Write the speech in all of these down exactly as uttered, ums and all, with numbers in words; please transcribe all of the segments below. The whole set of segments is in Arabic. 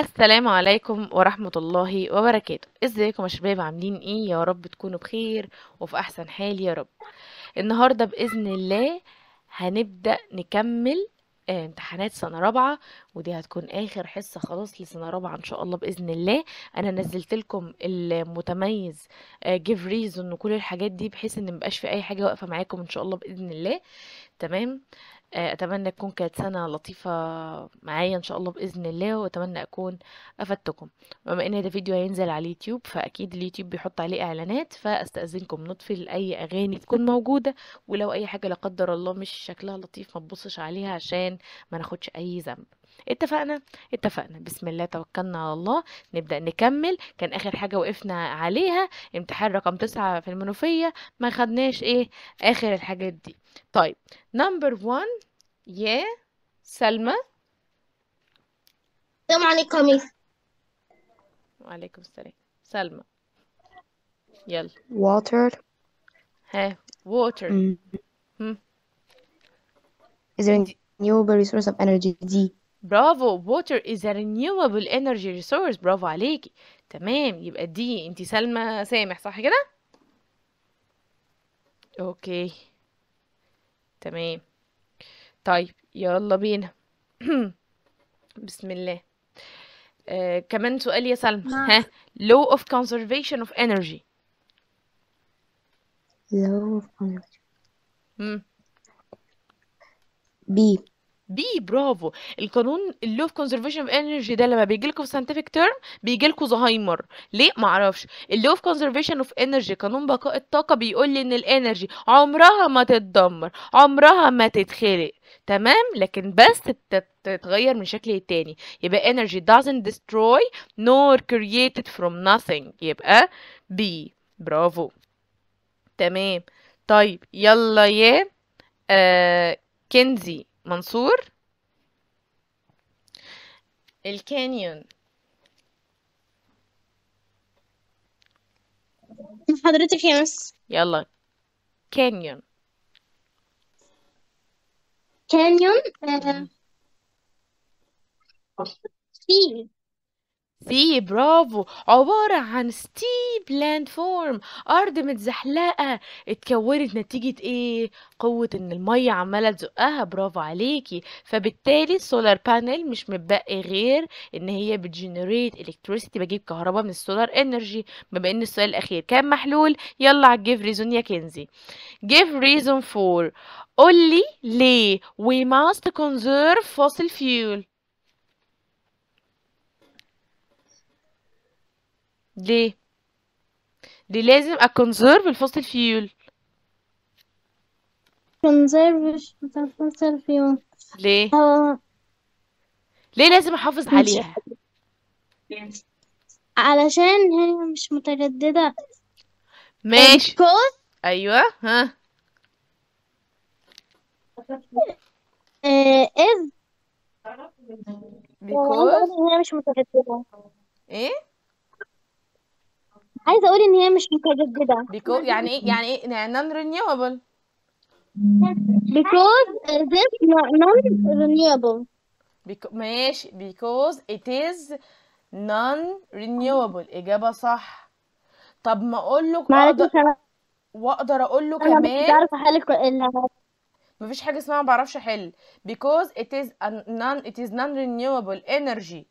السلام عليكم ورحمة الله وبركاته. ازيكم يا شباب؟ عاملين ايه؟ يا رب تكونوا بخير وفي احسن حال يا رب. النهاردة بإذن الله هنبدأ نكمل امتحانات سنة رابعة، ودي هتكون اخر حصة خلاص لسنة رابعة ان شاء الله بإذن الله. انا نزلت لكم المتميز give reason وكل الحاجات دي بحيث ان مبقاش في اي حاجة واقفة معاكم ان شاء الله بإذن الله. تمام، اتمنى تكون كانت سنه لطيفه معايا ان شاء الله باذن الله، واتمنى اكون افدتكم. بما ان ده فيديو هينزل على اليوتيوب فاكيد اليوتيوب بيحط عليه اعلانات، فاستاذنكم نطفي اي اغاني تكون موجوده، ولو اي حاجه لا قدر الله مش شكلها لطيف ما تبصش عليها عشان ما ناخدش اي ذنب. اتفقنا؟ اتفقنا. بسم الله توكلنا على الله، نبدأ نكمل. كان آخر حاجة وقفنا عليها امتحان رقم تسعة في المنوفية، ما خدناش ايه آخر الحاجات دي. طيب نمبر وان يا سلمى. السلام عليكم. وعليكم السلام سلمى. يلا water. ها water. هم is there any renewable resource of energy دي؟ برافو، water is a renewable energy resource. برافو عليكي. تمام، يبقى دي انتي سلمى سامح صح كده؟ اوكي تمام. طيب يلا بينا. بسم الله. آه، كمان سؤال يا سلمى. ها law of conservation of energy. law of conservation امم بي بي برافو. القانون اللو اوف كونزرفيشن اوف انرجي ده لما بيجي لكم في ساينتفك تيرم بيجي لكم زهايمر، ليه ما اعرفش. اللو اوف كونزرفيشن اوف انرجي قانون بقاء الطاقه بيقول لي ان الانرجي عمرها ما تتدمر، عمرها ما تتخلق، تمام، لكن بس تتغير من شكل للتاني. يبقى انرجي doesn't destroy nor created from nothing، يبقى بي برافو. تمام. طيب يلا يا آه كنزي منصور. الكانيون. حضرتك يا مس. يلا كانيون. كانيون سي. سي برافو. عبارة عن ستيب لاند فورم، أرض متزحلقة اتكونت نتيجة إيه؟ قوة إن المية عمالة تزقها. برافو عليكي. فبالتالي السولار بانل مش متبقي غير إن هي بتجنريت إلكتريسيتي، بجيب كهرباء من السولار إنرجي. بما إن السؤال الأخير كان محلول، يلا على الجيف ريزون يا كنزي. جيف ريزون فور، قولي ليه وي ماست كونزيرف فوسيل فيول. ليه؟ دي لازم اكونزيرف الفوسيل فيول. كونزيرف الفوسيل فيول ليه؟ أو... ليه لازم احافظ عليها؟ علشان هي مش متجددة. ماشي. ايوه ها. ااا إز بيكوز هي مش متجددة. ايه؟ عايزه اقول ان هي مش متجدده. because يعني ايه؟ يعني ايه non renewable؟ because this non renewable. ماشي، because it is non renewable. اجابه صح. طب ما اقول لك واقدر واقدر اقول له كمان انا مش عارفه احل. مفيش حاجه اسمها ما بعرفش احل. because it is non it is non renewable energy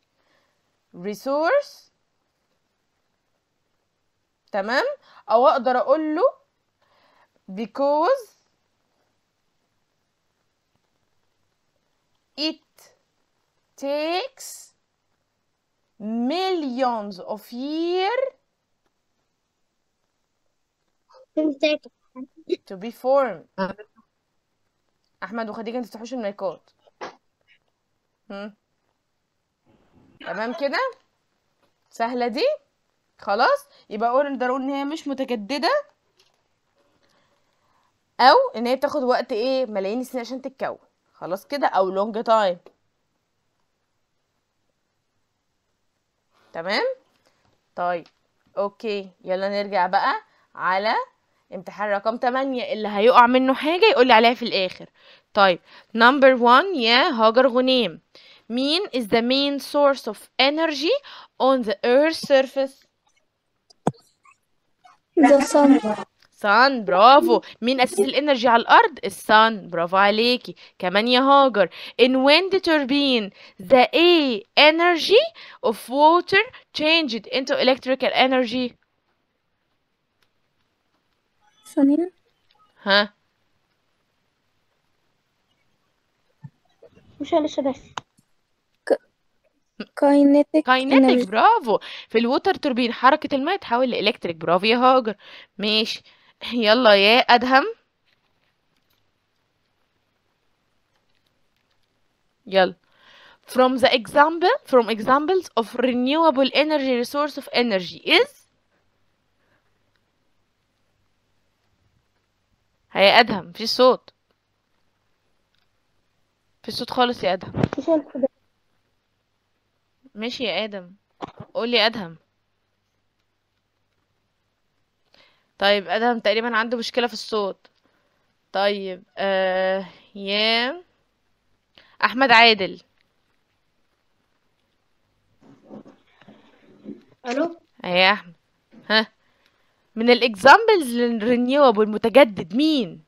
resource. تمام. او اقدر اقول له because it takes millions of years to be formed. احمد وخديجه انتوا تفتحوش المايكات. تمام كده سهله دي خلاص. يبقى اقول نقدر نقول ان هي مش متجدده، او ان هي بتاخد وقت ايه ملايين السنين عشان تتكون خلاص كده، او لونج تايم. تمام. طيب اوكي، يلا نرجع بقى على امتحان رقم تمانية اللي هيقع منه حاجه يقول لي عليها في الاخر. طيب نمبر وان يا هاجر غنيم. mean is the main source of energy on the Earth's surface. The sun. sun. برافو. مين أساس الانرجي على الأرض؟ السن. برافو عليكي. كمان يا هاجر. In wind turbine, the A energy of water changed into electrical energy. ثانية. ها. مش لسه بس. كاينتيك كاينتيك برافو. في الووتر توربين حركة الماء تحول لإلكتريك. برافو يا هاجر. ماشي. يلا يا أدهم. يلا. From the example, from examples of renewable energy resource of energy is. هيا أدهم. مفيش صوت. مفيش صوت خالص يا أدهم. ماشي يا ادم، قول لي ادهم. طيب ادهم تقريبا عنده مشكله في الصوت. طيب آه يا احمد عادل. الو يا احمد. ها من الاكزامبلز للرينيوبل المتجدد مين؟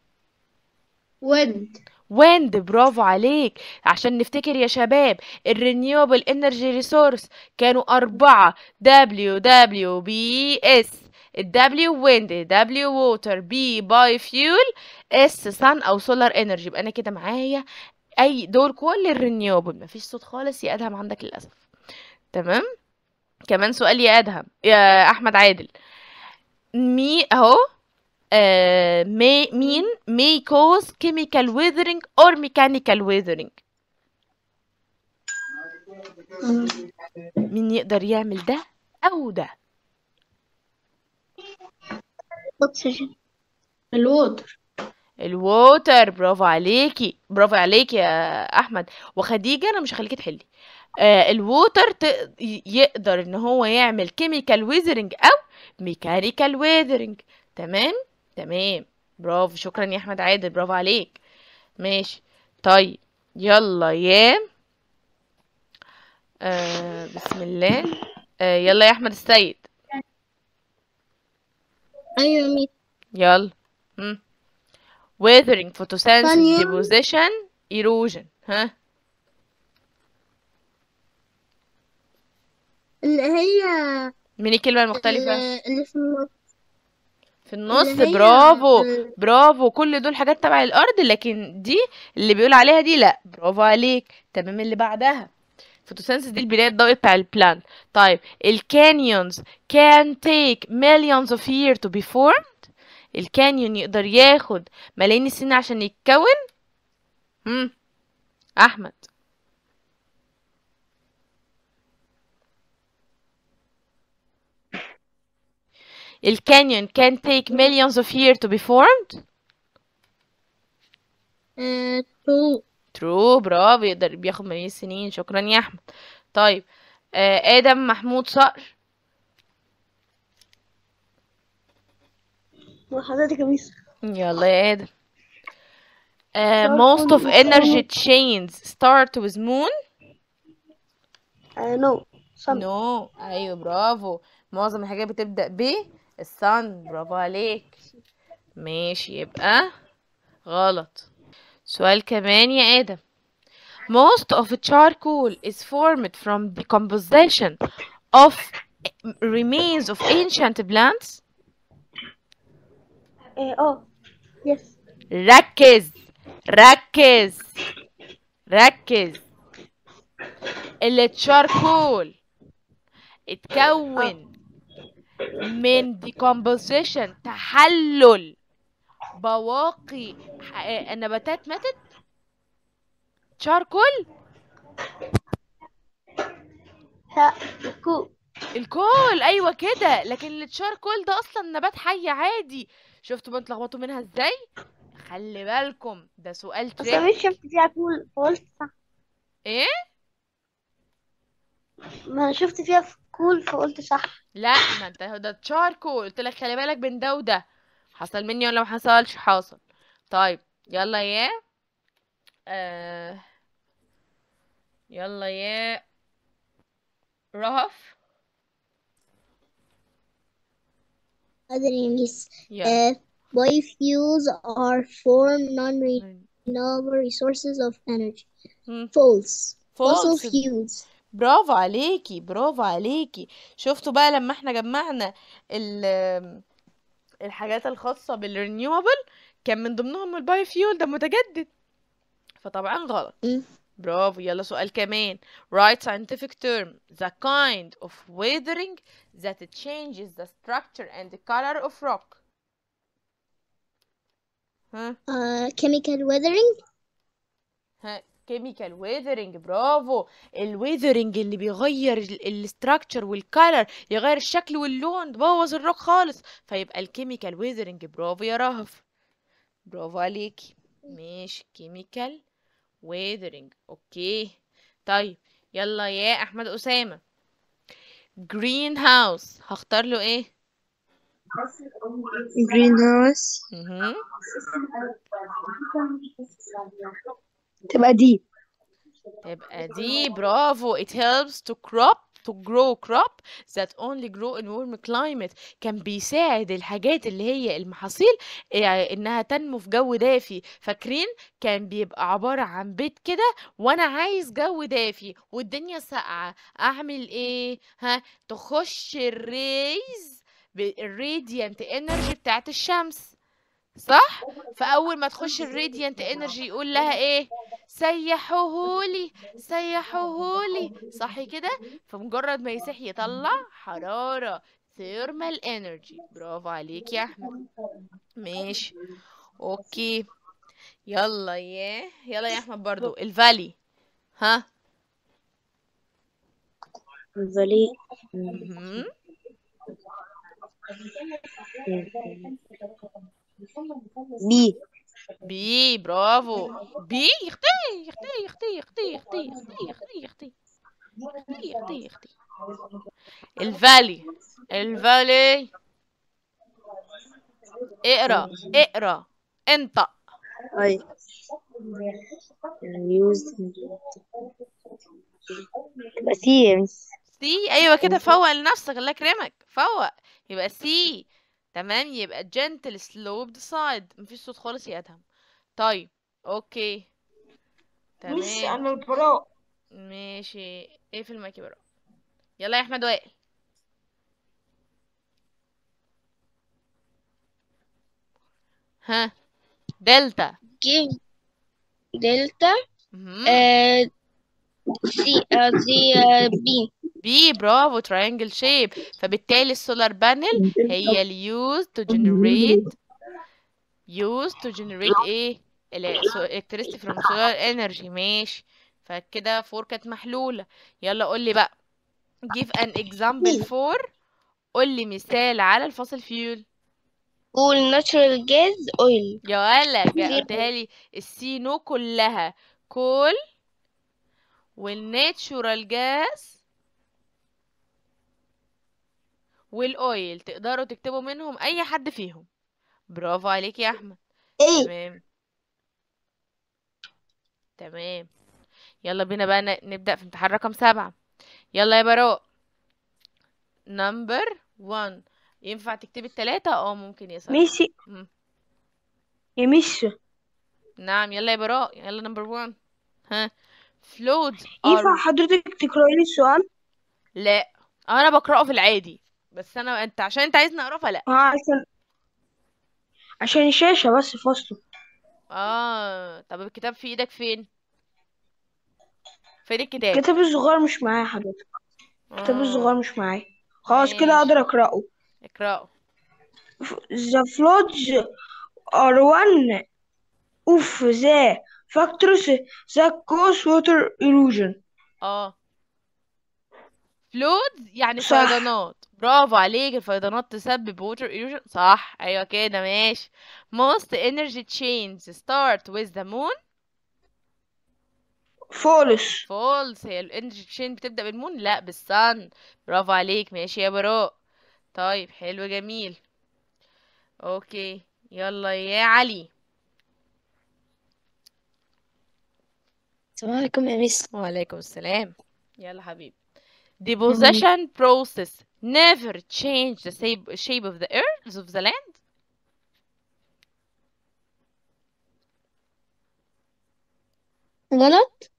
ويند. ويند. برافو عليك. عشان نفتكر يا شباب الرينيوبل انرجي ريسورس كانوا أربعة دبليو دبليو بي اس. الدبليو ويند، دبليو ووتر، بي باي فيول، اس سان او سولار انرجي. يبقى انا كده معايا اي دول كل الرينيوبل. مفيش صوت خالص يا ادهم عندك للاسف. تمام. كمان سؤال يا ادهم يا احمد عادل. مي اهو Uh, may mean may cause chemical weathering or mechanical weathering. مين يقدر يعمل ده أو ده؟ الأكسجين. الووتر. الووتر. برافو عليكي، برافو عليكي يا أحمد وخديجة. أنا مش هخليكي تحلي. آه الووتر يقدر إن هو يعمل chemical weathering أو mechanical weathering. تمام؟ تمام. برافو. شكرا يا احمد عادل. برافو عليك. ماشي. طيب يلا يا آه بسم الله. آه يلا يا احمد السيد. ايوه ميت. يلا. امم weathering, photosynthesis, deposition, erosion. ها اللي هي من الكلمه المختلفه اللي في في النص. برافو برافو. كل دول حاجات تبع الارض لكن دي اللي بيقول عليها دي لا. برافو عليك. تمام. اللي بعدها فوتوسينثيس دي البناء الضوئي بتاع البلان. طيب الكانيونز can take millions of years to be formed. الكانيون يقدر ياخد ملايين السنين عشان يتكون. امم احمد. The canyon can take millions of years to be formed. Uh, true. True. برافو. يقدر بياخد ملايين سنين. شكرا يا أحمد. طيب آه آدم محمود صقر. وحضرتك يا ميس. يلا يا آدم. آه most of energy chains start with moon. Uh, no. Sun. No. أيوه برافو. معظم الحاجات بتبدأ ب السن. برافو عليك. ماشي. يبقى غلط. سؤال كمان يا آدم. Most of charcoal is formed from decomposition of remains of ancient plants. اه يس. ركز ركز ركز. التشاركول اتكون من decomposition تحلل بواقي نباتات ماتت. charcoal الكول. الكول ايوه كده. لكن التشاركول ده اصلا نبات حي عادي. شفتوا بتلخبطوا منها ازاي؟ خلي بالكم ده سؤال تريك. انا مش شفت دي اقول قلت صح. ايه ما شفت فيها كول فقلت صح. لا ما انت ده تشاركول. قلت لك خلي بالك بين ده وده. حصل مني ولا ما حصلش؟ حاصل. طيب يلا يا آه يلا يا رهف. Other miss. Yeah. Biofuels are four non-renewable resources of energy. Hmm. False. Fossil fuels. برافو عليكي برافو عليكي. شفتوا بقى لما احنا جمعنا ال الحاجات الخاصة بالرينيوبل كان من ضمنهم البايوفيول ده متجدد، فطبعا غلط. برافو. يلا سؤال كمان. Write scientific term the kind of weathering that it changes the structure and the color of rock. ها uh, chemical weathering. ها chemical weathering. برافو. الويذرنج اللي بيغير الاستراكشر والكالر، يغير الشكل واللون، تبوظ الروك خالص، فيبقى الكيميكال ويذرنج. برافو يا رهف، برافو عليكي. ماشي، كيميكال ويذرنج. اوكي طيب يلا يا احمد اسامه. جرين هاوس هختار له ايه؟ جرين هاوس تبقى دي تبقى دي برافو. It helps to crop to grow crop that only grow in warm climate. كان بيساعد الحاجات اللي هي المحاصيل انها تنمو في جو دافي. فاكرين كان بيبقى عبارة عن بيت كده وانا عايز جو دافي والدنيا ساقعة، اعمل ايه؟ ها، تخش الريز الراديانت انرجي بتاعت الشمس، صح؟ فاول ما تخش الراديانت انرجي يقول لها ايه؟ سيحوهولي سيحوهولي، صح كده؟ فمجرد ما يسيح يطلع حراره، ثيرمال انرجي. برافو عليك يا احمد. ماشي اوكي. يلا يا يلا يا احمد برضو الفالي. ها الفالي بي بي. برافو. بي يختي يختي يختي يختي يختي يختي يختي يختي يختي الفالي الفالي. اقرا اقرا انطق. اي يبقى سي سي. ايوه كده، فوق لنفسك الله يكرمك، فوق. يبقى سي تمام. يبقى gentle sloped side. مفيش صوت خالص يا ادهم. طيب اوكي تمام. مش انا البرو. ماشي، ايه في المايك برو. يلا يا احمد وائل. ها دلتا جيم دلتا ااا سي سي بي بي. برافو. تراينجل شيب، فبالتالي السولار بانل هي اللي يوز تو جنريت يوز تو جنريت ايه؟ الالكتريستي فروم سولار انرجي. ماشي، فكده فور كانت محلوله. يلا قول لي بقى give an example for. قول لي مثال على الفاصل فيول. قول ناتشرال جاز اويل. يا ولا قلتها لي السي نو كلها كول والناتشرال جاز والاويل، تقدروا تكتبوا منهم اي حد فيهم. برافو عليك يا احمد. ايه تمام تمام. يلا بينا بقى نبدا في امتحان رقم سبعة. يلا يا براء. نمبر واحد. ينفع تكتبي التلاتة او ممكن يسار؟ ماشي يمشي. نعم يلا يا براء. يلا نمبر واحد. ها فلود. ينفع حضرتك تقراي لي السؤال؟ لا انا بقراه في العادي، بس انا انت عشان انت عايزني اقراه فلا. اه عشان عشان الشاشه بس فاصله. اه طب الكتاب في ايدك فين؟ فين الكتاب؟ الكتاب الصغير مش معايا حضرتك. الكتاب آه. الصغير مش معايا خلاص كده. اقدر اقراه اقراه. The floods are one of the factors that cause water erosion. اه فلودز يعني فيضانات. برافو عليك. الفيضانات تسبب ووتر ايروجن، صح؟ ايوه كده ماشي. most energy chains start with the moon. false false. هي الانرجي تشين بتبدا بالمون لا بالسن. برافو عليك. ماشي يا براء. طيب حلو جميل اوكي. يلا يا علي. السلام عليكم يا ميس. وعليكم السلام. يلا حبيبي. The possession process never changed the shape of the earth of the land. غلط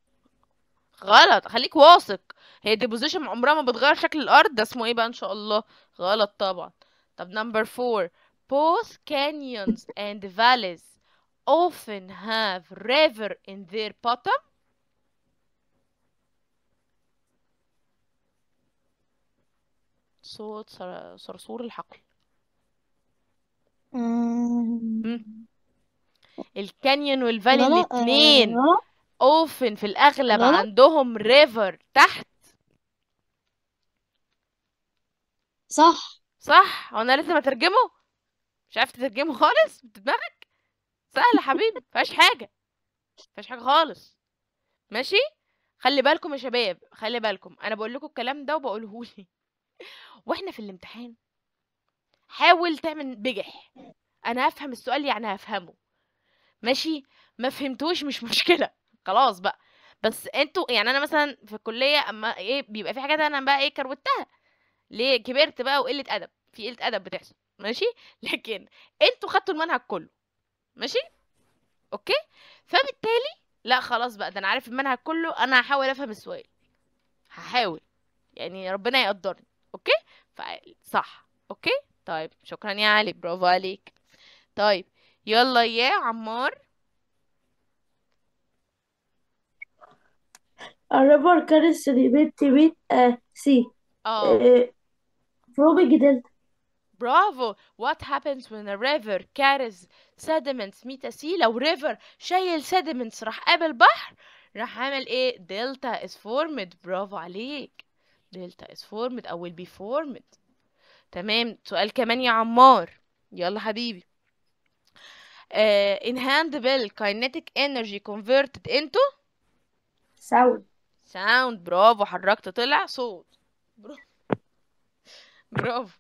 غلط، خليك واثق. هي the possession عمرها ما بتغير شكل الأرض. ده اسمه ايه بقى إن شاء الله؟ غلط طبعا. طب number four, both canyons and valleys often have river in their bottom. صوت صرصور الحقل. الكانيون والفالي الاثنين often في الأغلب عندهم river تحت. صح صح. وانا لازم اترجمه؟ مش عارف تترجمه خالص بدماغك؟ سهل يا حبيبي، مفيهاش حاجه مفيهاش حاجه خالص. ماشي، خلي بالكم يا شباب، خلي بالكم، انا بقول لكم الكلام ده وبقولهولي. واحنا في الامتحان حاول تعمل بجح. انا هفهم السؤال يعني هفهمه، ماشي؟ ما فهمتوش مش مشكله، خلاص بقى. بس انتوا يعني انا مثلا في الكليه اما ايه بيبقى في حاجات انا بقى ايه كروتها ليه، كبرت بقى وقله ادب، في قله ادب بتحصل، ماشي؟ لكن انتوا خدتوا المنهج كله، ماشي؟ اوكي؟ فبالتالي لا خلاص بقى، ده انا عارف المنهج كله، انا هحاول افهم السؤال، هحاول يعني ربنا يقدرني. اوكي؟ صح. اوكي؟ طيب شكرا يا علي، برافو عليك. طيب يلا يا عمار. الرابر كارس بيت بيت سي اه فروبي جدلت. برافو. What happens when a river carries sediments meet a sea؟ لو river شايل sediments راح قابل بحر راح عامل ايه؟ delta is formed. برافو عليك. delta is formed او will be formed. تمام. سؤال كمان يا عمار، يلا حبيبي. uh, Inhandable kinetic energy converted into sound. sound. برافو، حركت طلع صوت. برافو برافو،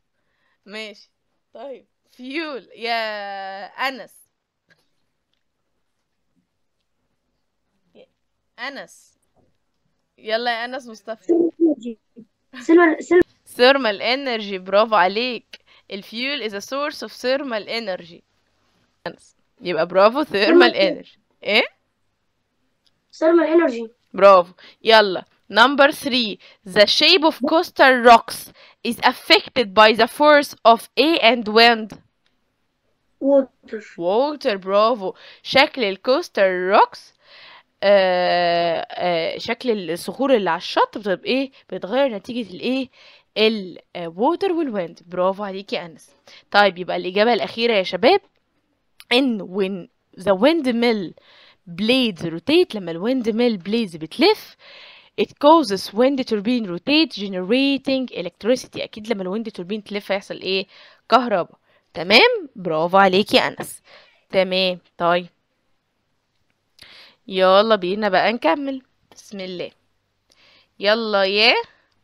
ماشي. طيب فيول يا أنس. أنس يلا يا أنس مصطفى. ثيرمال انرجي. برافو عليك. الفيول is a source of thermal energy. أنس يبقى برافو ثيرمال انرجي. ايه؟ ثيرمال انرجي. برافو. يلا number three, the shape of coastal rocks is affected by the force of air and wind. Water. Water. برافو. شكل الكوستال روكس آه آه شكل الصخور اللي على الشط بتبقى ايه؟ بيتغير نتيجة الايه؟ الووتر والويند. برافو عليكي يا أنس. طيب يبقى الإجابة الأخيرة يا شباب إن when the windmill blades rotate، لما الويندميل blades بتلف it causes wind turbine rotate generating electricity. اكيد لما الويند توربين تلف هيحصل ايه؟ كهرباء. تمام، برافو عليك يا انس. تمام. طيب يلا بينا بقى نكمل. بسم الله. يلا يا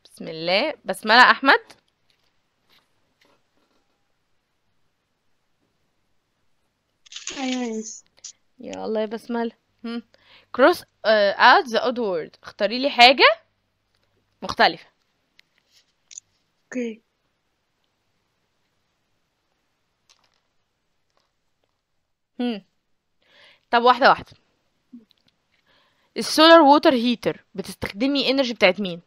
بسم الله بسملة احمد. ايوه يس. يلا يا بسملة. هم. cross out the odd word. اختاري لي حاجة مختلفة. اوكي. هم. طب واحدة واحدة. السولار ووتر هيتر بتستخدمي انرجي بتاعت مين؟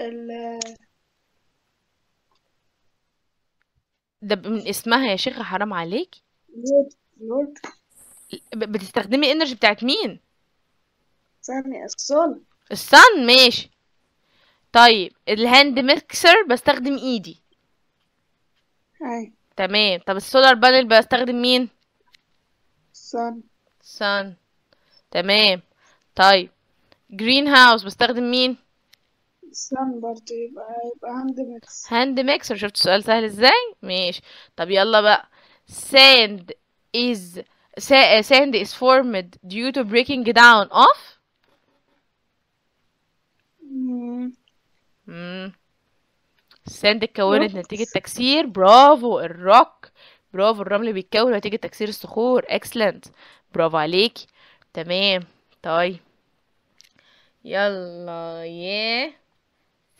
ال ده من اسمها يا شيخة، حرام عليكي. بتستخدمي انرجي بتاعت مين؟ ثاني الصن. الصن، ماشي. طيب الهاند ميكسر بستخدم ايدي. هاي. تمام. طب السولار بانل بستخدم مين؟ صن. صن. تمام. طيب جرين هاوس بستخدم مين؟ صن برضه. يبقى يبقى هاند ميكسر. هاند ميكسر. شفت السؤال سهل ازاي؟ ماشي. طب يلا بقى. sand is sand is formed due to breaking down of mm. Mm. sand اتكونت نتيجة تكسير. برافو. الروك برافو. الرمل بيتكون نتيجة تكسير الصخور. اكسلنت، برافو عليكي. تمام. طيب يلا يا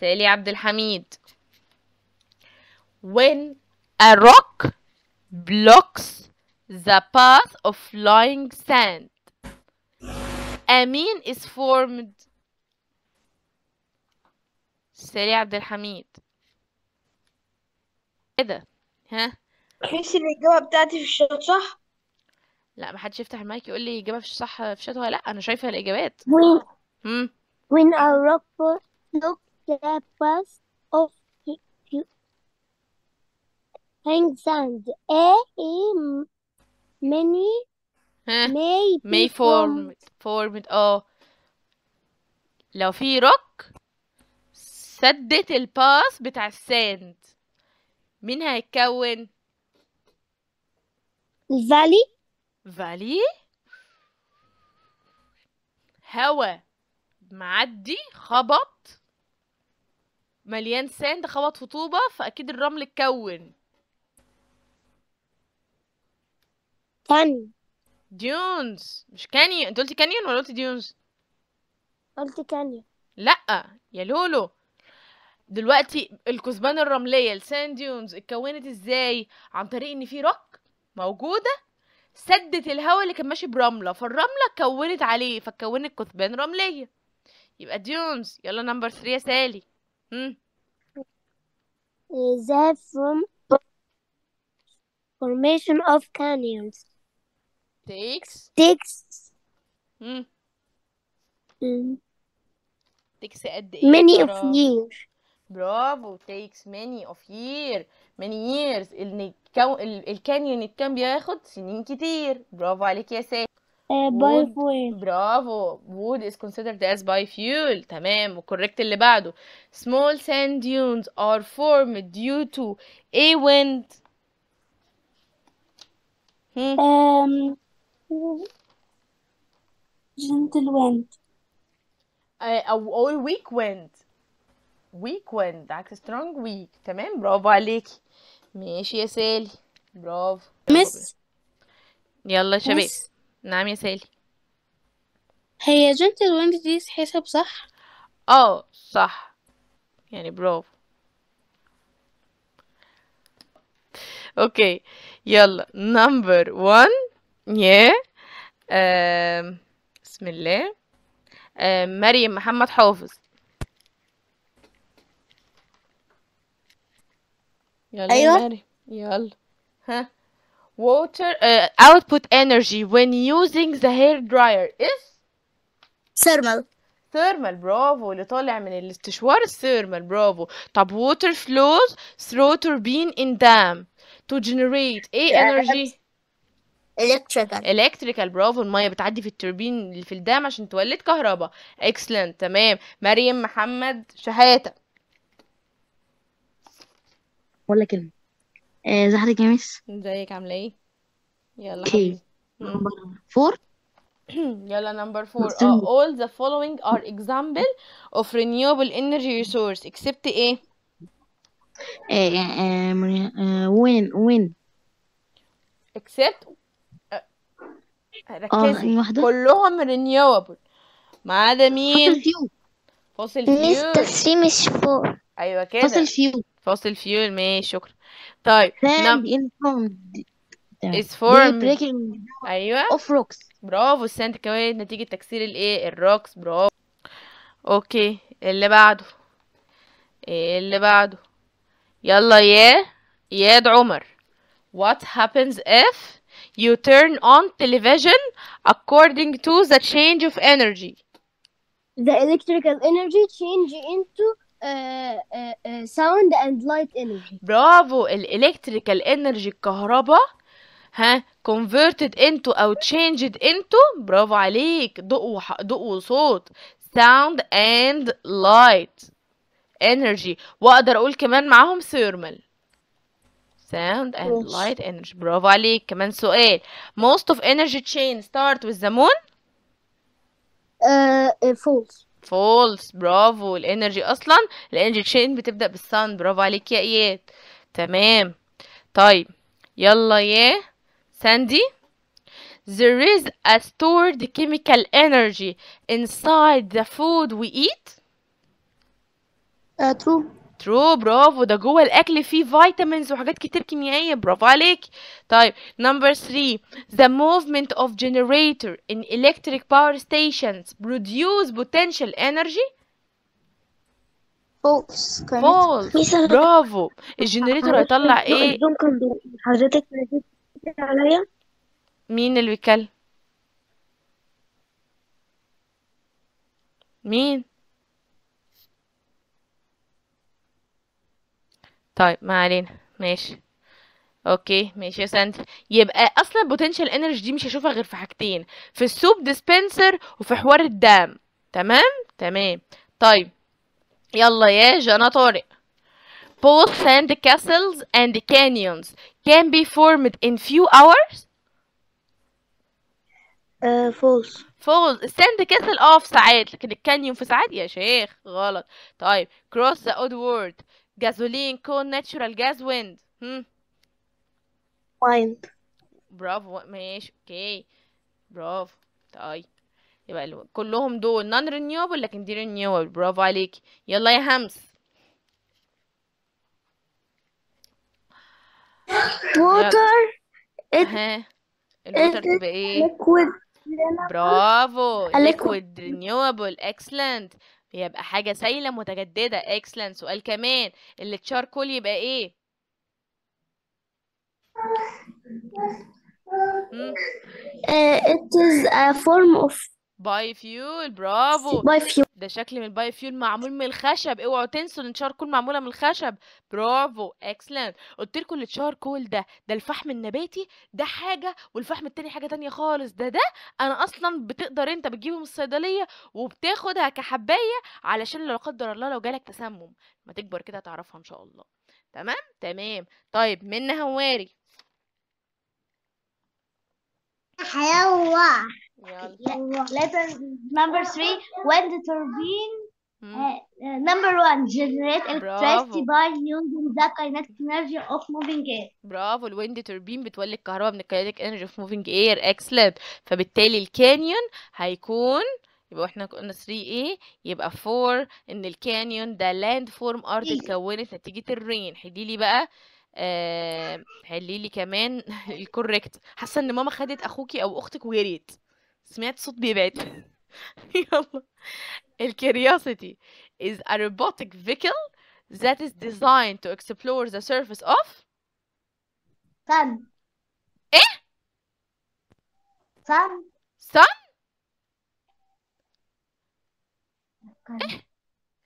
سالي عبد الحميد. When a rock blocks the path of flying sand, a mean is formed. سالي عبد الحميد كده. ها مش الإجابة بتاعتي في الشوط صح؟ لا محدش يفتح المايك يقول لي إجابة في صح في شوط ولا لأ، أنا شايفة الإجابات. When هم. when a rock blocks the path of flying sand, a many may may formed formed اه لو في روك سدت الباس بتاع الساند مين هيتكون؟ الفالي. فالي هوا معدي خبط مليان ساند، خبط في طوبة فأكيد الرمل اتكون. كانيون. ديونز مش كانيون. انت قلتي كانيون ولا قلتي ديونز؟ قلت كانيون. لأ يا لولو. دلوقتي الكثبان الرملية الساند ديونز اتكونت ازاي؟ عن طريق ان في روك موجودة سدت الهواء اللي كان ماشي برملة، فالرملة اتكونت عليه فاتكونت كثبان رملية، يبقى ديونز. يلا نمبر ثلاثة يا سالي. هم that from formation of canyons takes takes هم takes قد ايه؟ many of years. برافو. takes many of years many years ان الكو... الكانيون الكام بياخد سنين كتير. برافو عليك يا سالي. باي فويل. برافو. wood is considered as biofuel. تمام وكوريكت اللي بعده. small sand dunes are formed due to a wind. um, gentle wind أو weak wind. weak wind عكس strong weak. تمام برافو عليكي. ماشي يا سالي برافو. مس يلا يا شباب. نعم يا سالي. هي جنتل ويند دي حسب صح؟ اه صح يعني برافو. اوكي يلا نمبر واحد يا آه. بسم الله. آه مريم محمد حافظ. يلا أيوة. يا مريم يلا. ها water uh, output energy when using the hair dryer is thermal. thermal برافو. اللي طالع من الاستشوار الثيرمال. برافو. طب water flows through turbine in dam to generate a energy electrical. electrical برافو. الميه بتعدي في التوربين اللي في الدام عشان تولد كهرباء. excellent. تمام مريم محمد شحاته. ولا كلمه. ازي حضرتك يا مس؟ ازيك عامله ايه؟ يلا حبيبي. نمبر فور. يلا نمبر فور. اه all the following are example of renewable energy resource except ايه؟ وين وين except ركزي كلهم renewable ما عدا مين؟ فوسيل فيول. مستر سي مش فور. ايوه كده فوسيل فيول. فوسيل فيول ماشي شكرا. طيب is formed أيوة of rocks. برافو. الساند كمان نتيجة تكسير الايه؟ الروكس. برافو. اوكي اللي بعده اللي بعده يلا يا ياد عمر. what happens if you turn on television according to the change of energy? the electrical energy change into sound and light energy. برافو. الالكتريكال انرجي الكهرباء ها converted into او changed into برافو عليك ضوء وح... ضوء وصوت sound and light energy. واقدر اقول كمان معاهم thermal sound and light energy. برافو عليك. كمان سؤال. most of energy chain start with the moon. uh, false. فولس. برافو. الانرجي اصلا الانرجي تشين بتبدا بالسان. برافو عليك يا اياد. تمام. طيب يلا يا ساندي. There is a stored chemical energy inside the food we eat. Uh, true. True. برافو. ده جوه الأكل فيه vitamins وحاجات كتير كيميائية. برافو عليك. طيب number three. The movement of generator in electric power stations produce potential energy. False. False. برافو. الجنريتور هيطلع إيه؟ حضرتك عليا؟ مين اللي بيتكلم؟ مين؟ طيب ما علينا. ماشي اوكي ماشي يا ساندي. يبقى اصلا البوتنشال انرجي دي مش هشوفها غير في حاجتين، في السوب ديسبنسر وفي حوار الدم. تمام تمام. طيب يلا يا جنى طارق. Both sand castles and canyons can be formed in few hours. Uh, false. False. الساند كاسل اه في ساعات، لكن الكانيون في ساعات يا شيخ غلط. طيب cross the odd word. gasoline con natural gas wind. هم. wind. برافو ماشي اوكي برافو. طيب يبقى كلهم دول non renewable لكن دي renewable. برافو عليك. يلا يا همس. water ها الوتر تبقى ايه؟ liquid. برافو liquid renewable excellent. يبقى حاجة سائلة متجددة excellent. سؤال كمان، اللي التشاركول يبقى ايه؟ it is a form of biofuel. برافو biofuel. ده شكل من البايوفيول معمول من الخشب، اوعوا تنسوا ان التشاركول معمولة من الخشب. برافو excellent. قلت لكم التشاركول ده ده الفحم النباتي ده حاجة والفحم التاني حاجة تانية خالص. ده ده انا اصلا بتقدر انت بتجيبه من الصيدلية وبتاخدها كحباية علشان لو قدر الله لو جالك تسمم ما تكبر كده هتعرفها ان شاء الله. تمام تمام. طيب منى هواري. حلوة. Number three, when the turbine uh, uh, number one generate electricity by using the kinetic energy of moving air. برافو. الويند توربين بتولد كهرباء من الكينيتيك انرجي اوف موفينج اير. اكسلنت. فبالتالي الكانيون هيكون يبقى احنا قلنا three A يبقى four ان الكانيون ده لاند فورم ارض اتكونت نتيجه الرين. حدي لي بقى آه حلي لي كمان الكوريكت. حاسه ان ماما خدت اخوكي او اختك ويا ريت سمعت صوت بيبعت. يلا ال curiosity is a robotic vehicle that is designed to explore the surface of sun. ايه sun sun ايه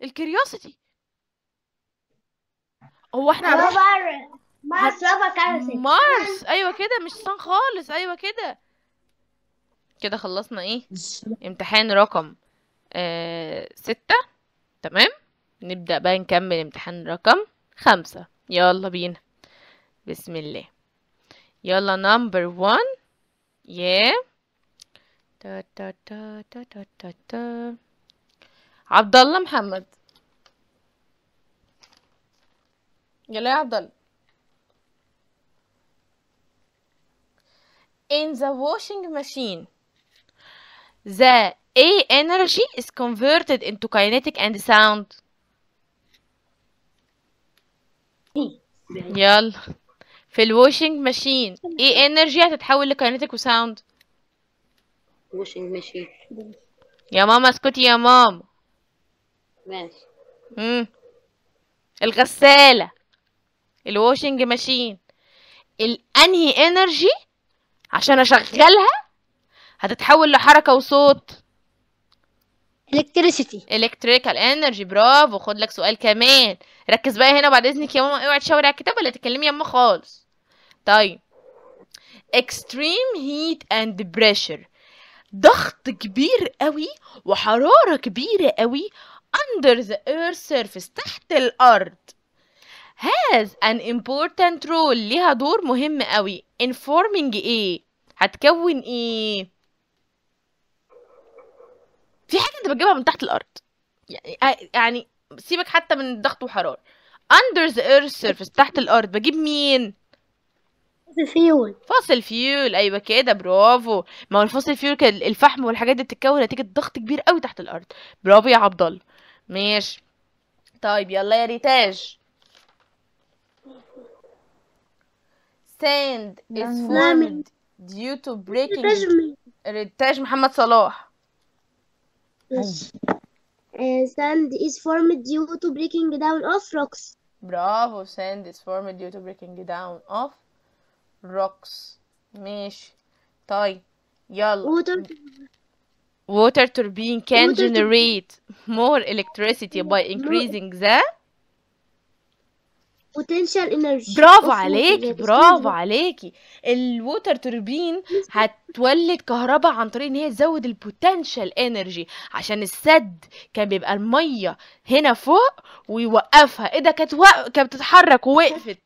ال curiosity. هو احنا عمال مارس مارس ايوه كده مش صن خالص. ايوه كده كده خلصنا ايه امتحان رقم آه ستة. تمام نبدأ بقى نكمل امتحان رقم خمسة. يلا بينا بسم الله. يلا نمبر وان يا تا تا تا تا تا تا تا عبد الله محمد. يلا يا عبد الله. In the washing machine the A energy is converted into kinetic and sound. يلا في الواشنج ماشين ايه انرجي هتتحول لكاينتيك وساوند؟ واشنج ماشين. يا ماما اسكتي يا ماما. ماشي. امم الغسالة الواشنج ماشين الانهي انرجي عشان اشغلها هتتحول لحركة وصوت؟ electricity electrical energy. برافو. خد لك سؤال كمان. ركز بقى هنا بعد اذنك يا ماما، اوعي تشاوري على الكتاب ولا تتكلمي يا ماما خالص. طيب extreme heat and pressure ضغط كبير قوي وحرارة كبيرة قوي under the earth surface تحت الارض has an important role ليها دور مهم قوي in forming ايه؟ هتكون ايه؟ في حاجة انت بتجيبها من تحت الأرض يعني يعني سيبك حتى من الضغط وحرارة under the earth surface تحت الأرض بجيب مين؟ فوسل فيول. فوسل فيول ايوه كده برافو. ما هو الفوسل فيول كان الفحم والحاجات دي بتتكون نتيجه ضغط كبير قوي تحت الارض. برافو يا عبد الله. ماشي طيب يلا يا ريتاج. Sand is formed due to breaking. ريتاج محمد صلاح. Sand is formed due to breaking down of rocks. برافو. Sand is formed due to breaking down of rocks. ماشي طيب يلا. Water water turbine can water generate more electricity by increasing the potential energy. برافو عليكي برافو عليكي. الووتر توربين هتولد كهرباء عن طريق ان هي تزود البوتنشال انرجي، عشان السد كان بيبقى الميه هنا فوق ويوقفها. ايه ده، كانت وق... كانت بتتحرك ووقفت،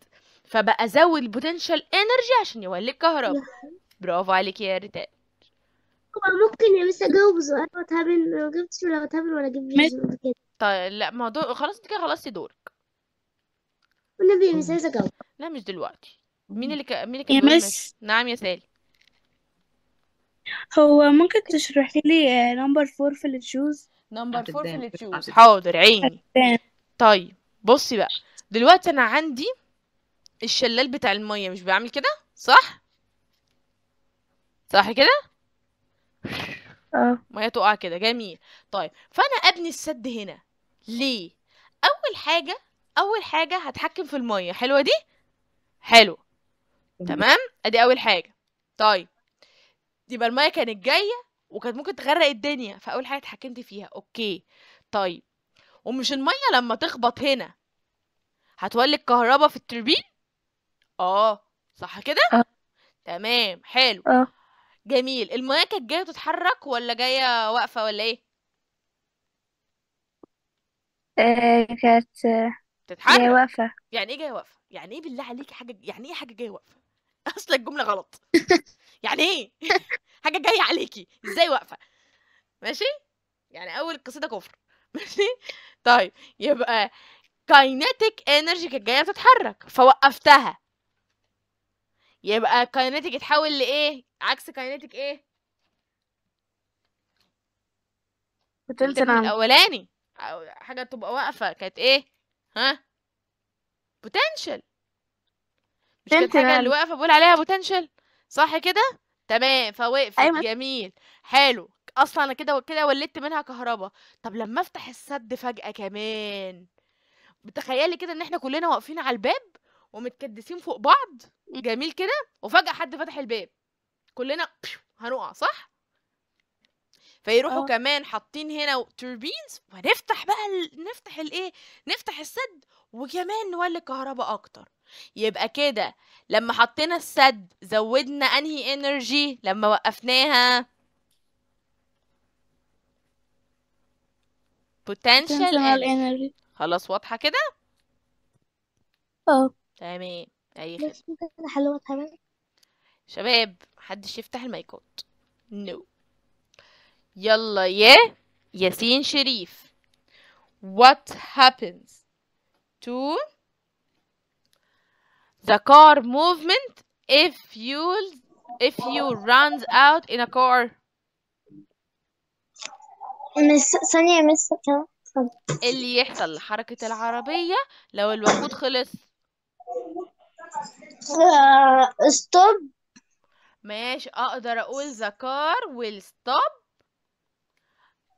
فبقى زود البوتنشال انرجي عشان يولد كهرباء. برافو عليكي يا ريتاج. ممكن يا بس اجاوب سؤال واتهبل؟ ما جبتش ولا اتهبل ولا جبت كده. طيب لا موضوع خلاص كده، خلصتي دورك والنبي مش عايزه اجاوب. لا مش دلوقتي. مين اللي ك... مين اللي كان بيقول ماشي؟ نعم يا سالي. هو ممكن تشرح لي نمبر فور في التشوز؟ نمبر فور في التشوز. حاضر عيني. طيب بصي بقى دلوقتي، انا عندي الشلال بتاع الميه، مش بعمل كده صح؟ صح كده؟ اه ميه تقع كده. جميل. طيب فانا ابني السد هنا ليه؟ اول حاجه اول حاجه هتحكم في الميه. حلوه دي، حلو تمام، ادي اول حاجه. طيب يبقى الميه كانت جايه وكانت ممكن تغرق الدنيا، فاول حاجه اتحكمت فيها. اوكي طيب، ومش الميه لما تخبط هنا هتولد كهرباء في التوربين؟ اه صح كده. أه. تمام حلو. أه. جميل. الميه كانت جايه تتحرك ولا جايه واقفه ولا ايه؟ أه كانت تتحرك. جايه واقفه. يعني ايه جايه واقفه؟ يعني ايه بالله عليك حاجه؟ يعني ايه حاجه جايه واقفه؟ اصل الجمله غلط. يعني ايه حاجه جايه عليكي ازاي واقفه؟ ماشي، يعني اول قصيده كفر. ماشي طيب، يبقى كايناتيك انرجي كانت جايه بتتحرك فوقفتها، يبقى كايناتيك اتحول لايه؟ عكس كايناتيك ايه؟ بوتنشال. الاولاني حاجه تبقى واقفه كانت ايه؟ ها بوتنشال. مش كانت حاجه اللي واقفه بقول عليها بوتنشال صح كده؟ تمام فوقفت. أيوة. جميل حلو. اصلا انا كده وكده ولدت منها كهرباء. طب لما افتح السد فجاه كمان، بتخيلي كده ان احنا كلنا واقفين على الباب ومتكدسين فوق بعض، جميل كده، وفجاه حد فتح الباب كلنا هنقع صح؟ فيروحوا أوه. كمان حاطين هنا توربينز، ونفتح بقى ال... نفتح الايه؟ نفتح السد وكمان نولد كهرباء اكتر. يبقى كده لما حطينا السد زودنا انهي انرجي لما وقفناها؟ بوتنشال انرجي. خلاص واضحه كده؟ اه تمام. اي خدمه شباب، محدش يفتح المايكات. نو no. يلا يا ياسين شريف. What happens to the car movement if fuel if you runs out in a car؟ ثانية مس اللي يحصل لحركة العربية لو الوقود خلص. stop. ماشي، اقدر اقول the car will stop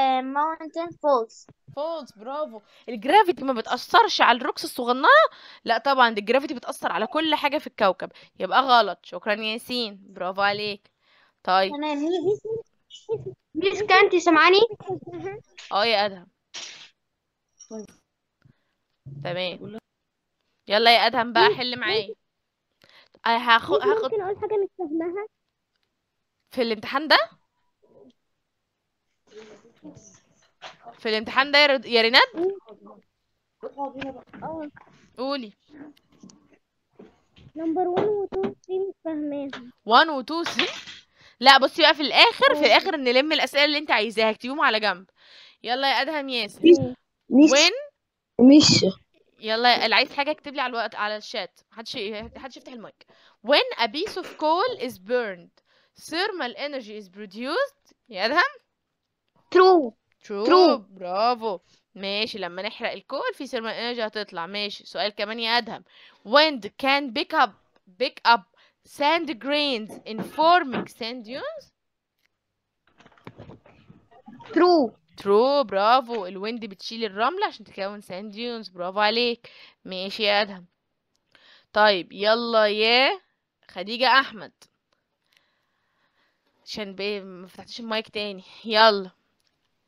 Uh, mountain falls. falls برافو. الجرافيتي ما بتأثرش على الروكس الصغننه؟ لا طبعا، دي الجرافيتي بتأثر على كل حاجه في الكوكب. يبقى غلط. شكرا ياسين، برافو عليك. طيب تمام. ميس كانت سامعاني؟ اه يا ادهم. تمام يلا يا ادهم بقى حل معايا. آه، هاخد ممكن هاخد ممكن اقول حاجه مش فاهماها؟ في الامتحان ده في الامتحان ده يا رد- يا ريناد اه قولي نمبر واحد و اتنين و تلاتة مش فاهماهم. واحد و اتنين و تلاتة. لا بصي بقى في الاخر في الاخر نلم الاسئله اللي انت عايزاها، اكتبيهم على جنب. يلا يا ادهم ياسر. وين؟ مش يلا اللي عايز حاجه اكتب لي على الوقت على الشات، محدش محدش يفتح المايك. When a piece of coal is burned, thermal energy is produced. يا ادهم. ترو ترو. True. برافو. ماشي، لما نحرق الكول في ثيرمال انرجي هتطلع. ماشي، سؤال كمان يا ادهم. Wind can pick up pick up sand grains in forming sand dunes. ترو. ترو، برافو. الويند بتشيل الرمل عشان تكون ساند ديونز. برافو عليك. ماشي يا ادهم. طيب يلا يا خديجة احمد، عشان بيه مفتحتش المايك تاني. يلا.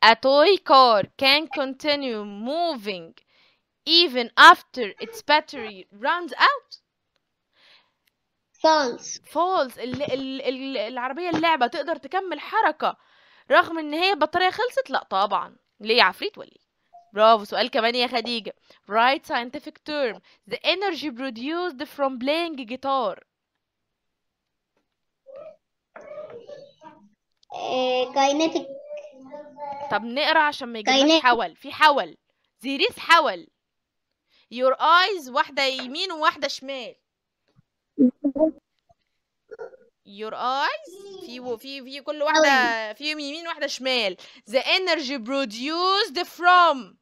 A toy car can continue moving even after its battery runs out. False. False. ال ال ال العربية اللعبة تقدر تكمل حركة رغم ان هي البطارية خلصت؟ لا طبعا. ليه يا عفريت ولا ايه؟ برافو. سؤال كمان يا خديجة. Write scientific term the energy produced from playing guitar. كاينتيك. طب نقرا عشان ما يجيبناش حول. في حول، زيريس حول. Your eyes واحدة يمين وواحدة شمال. Your eyes في في في كل واحدة في يمين واحدة شمال. The energy produced from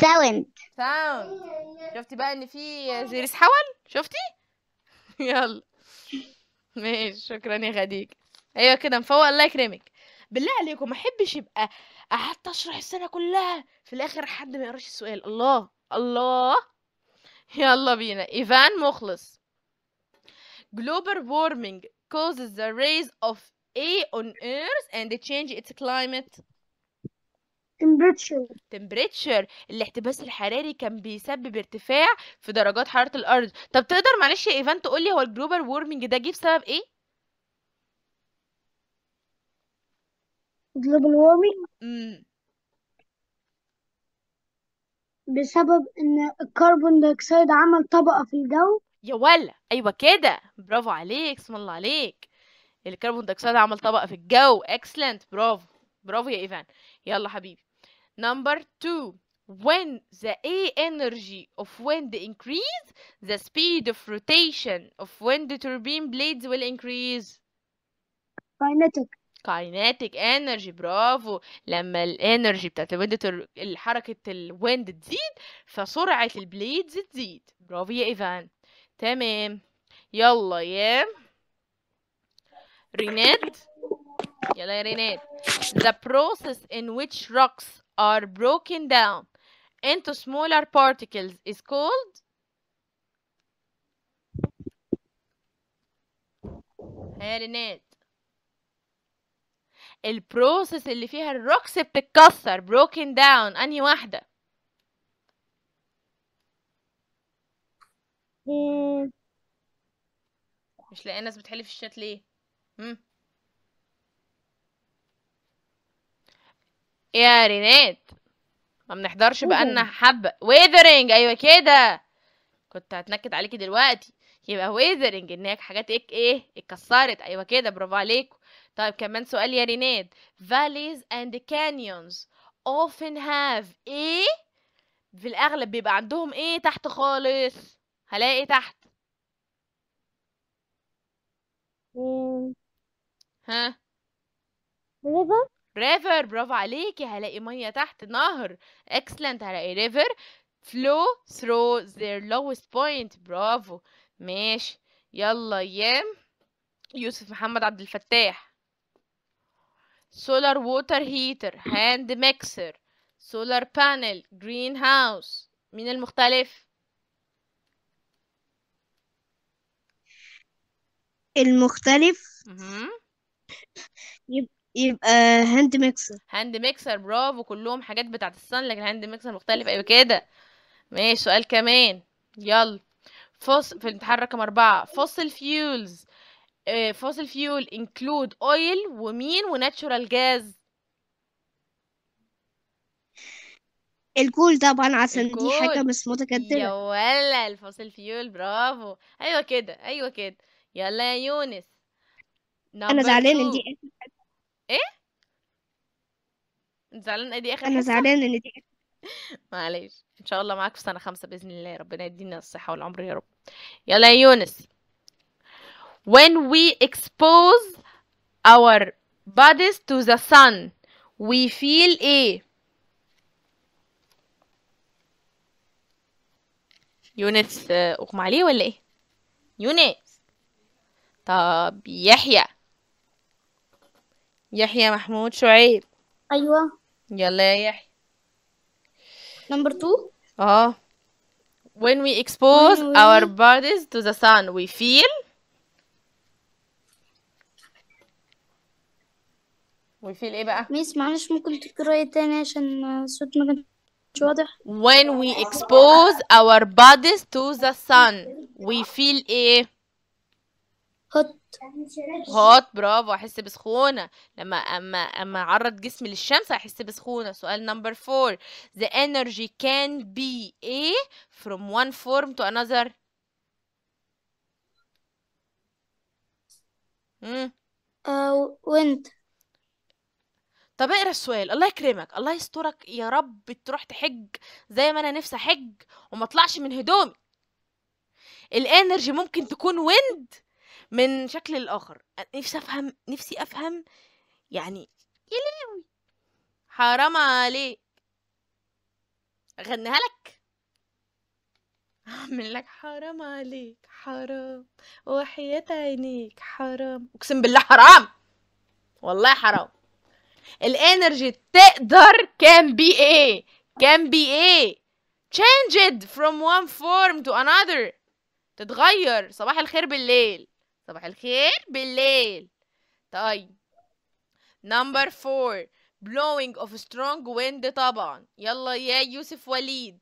sound. sound. شفتي بقى ان في زيريس حول؟ شفتي؟ يلا ماشي، شكرا يا خديجة. ايوه كده مفوق، الله يكرمك. بالله عليكم ما احبش يبقى قعدت اشرح السنة كلها في الاخر حد ما يقراش السؤال. الله الله. يلا بينا. ايفان مخلص. Global warming causes the rise of A on Earth and they change its climate. Temperature. Temperature. الاحتباس الحراري كان بيسبب ارتفاع في درجات حرارة الأرض. طب تقدر معلش يا إيفان تقولي هو الجلوبال وورمنج ده جه بسبب إيه؟ الجلوبال وورمنج امم بسبب إن الكربون دايوكسيد عمل طبقة في الجو. يا ولا ايوه كده، برافو عليك، اسم الله عليك. الكربون دايوكسيد عمل طبقه في الجو. اكسلنت، برافو برافو يا ايفان. يلا حبيبي. نمبر اتنين. when the A energy of wind increase the speed of rotation of wind turbine blades will increase. kinetic. kinetic energy. برافو. لما الانرجي بتاعت الويند تر... حركه الويند تزيد فسرعه البليدز تزيد. برافو يا ايفان. تمام. يلا يا ريناد. يلا يا ريناد. The process in which rocks are broken down into smaller particles is called. يا ريناد البروسيس اللي فيها الروكس بتتكسر broken down انهي واحدة؟ مش لاقي ناس بتحل في الشات ليه؟ امم يا رينات ما بنحضرش بقالنا حبه. ويذرنج. ايوه كده، كنت هتنكد عليكي دلوقتي. يبقى ويذرنج ان هي حاجات ايه ايه اتكسرت. ايوه كده، برافو عليكم. طيب كمان سؤال يا رينات. valleys and canyons often have ايه في الاغلب بيبقى عندهم ايه تحت خالص؟ هلاقي تحت. ها ريفر. ريفر، برافو عليكي. هلاقي ميه تحت نهر. اكسلنت. هلاقي ريفر فلو ثرو ذير لوست بوينت. برافو. ماشي. يلا يا يوسف محمد عبد الفتاح. سولار ووتر هيتر هاند ميكسر سولار بانل جرين هاوس، مين المختلف؟ المختلف يبقى هاند ميكسر. هاند ميكسر، برافو. كلهم حاجات بتاعت الصن لكن هاند ميكسر مختلف. ايوه كده. ماشي. سؤال كمان يلا. فوس في الامتحان رقم أربعة fossil fuels uh, fossil fuel include oil ومين وناتشورال جاز. الكول طبعا عشان دي حاجة مش متكدرة. يا ولا الفوسيل فيول، برافو. أيوة كده أيوة كده. يلا يا يونس. أنا زعلان إن دي آخر حاجة. إيه؟ أنت زعلان إن دي آخر حاجة؟ أنا زعلان إن دي آخر حاجة. معلش إن شاء الله معاك في سنة خمسة بإذن الله، ربنا يدينا الصحة والعمر يا رب. يلا يا يونس. When we expose our bodies to the sun we feel إيه؟ يونس اغمى عليه ولا ايه يونس؟ طب يحيى يحيى محمود شعيب. ايوه يلا يا يحيى. نمبر اتنين اه when we expose when we... our bodies to the sun we feel we feel ايه بقى ميس؟ معلش ممكن تقراي تاني عشان الصوت ما كانش واضح. When we expose our bodies to the sun we feel ايه؟ hot. hot برافو. احس بسخونه لما اما اما اعرض جسمي للشمس احس بسخونه. سؤال نمبر four the energy can be ايه from one form to another. امم uh, wind. طب اقرا السؤال. الله يكرمك الله يسترك يا رب تروح تحج زي ما انا نفسي احج وما اطلعش من هدومي. الانرجي ممكن تكون ويند من شكل الاخر. نفسي افهم نفسي افهم يعني يا لهوي حرام عليك. اغنيها لك اعمل لك حرام عليك حرام وحياة عينيك حرام. اقسم بالله حرام والله حرام. الانرجي تقدر can be ايه؟ can be ايه؟ changed from one form to another. تتغير. صباح الخير بالليل صباح الخير بالليل. طيب number four blowing of strong wind طبعا. يلا يا يوسف وليد.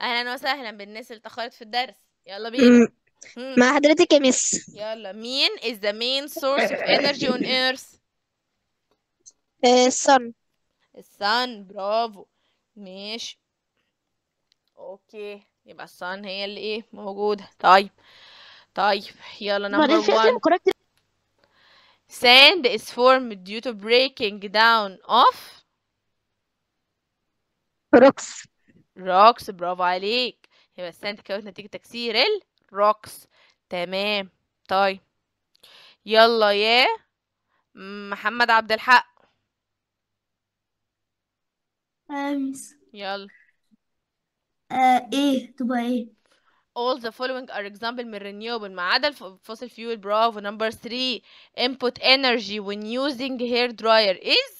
اهلا وسهلا بالناس اللي اتأخرت في الدرس. يلا بينا مع حضرتك يا مس. يلا مين is the main source of energy on earth؟ الصن الصن برافو ماشي اوكي. يبقى الصن هي اللي ايه موجوده. طيب طيب يلا نمبر واحد sand is formed due to breaking down of rocks rocks برافو عليك. يبقى الساند كانت نتيجه تكسير الروكس. تمام. طيب يلا يا محمد عبد الحق. امس يلا آه ايه تبقى ايه؟ all the following are example من renewable ما عدا الفوسيل فيول. برافو. number three input energy when using hair dryer is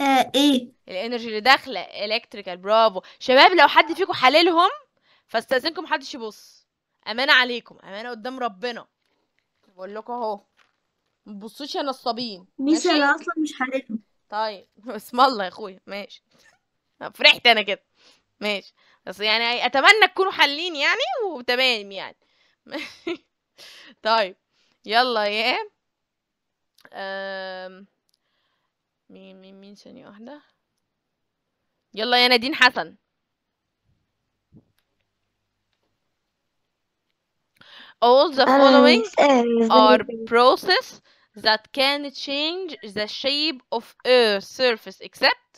آه ايه؟ الانرجي اللي داخله electrical. برافو شباب. لو حد فيكم حللهم فاستاذنكم محدش يبص، امانه عليكم امانه قدام ربنا بقول لكم اهو، ما تبصوش يا نصابين. ميس انا اصلا مش حللهم. طيب بسم الله يا اخويا ماشي. فرحت انا كده ماشي بس يعني اتمنى تكونوا حلين يعني وتمام يعني ماشي. طيب يلا يا أم... مين مين مين ثانية واحدة. يلا يا نادين حسن. all the following are process that can change the shape of earth surface except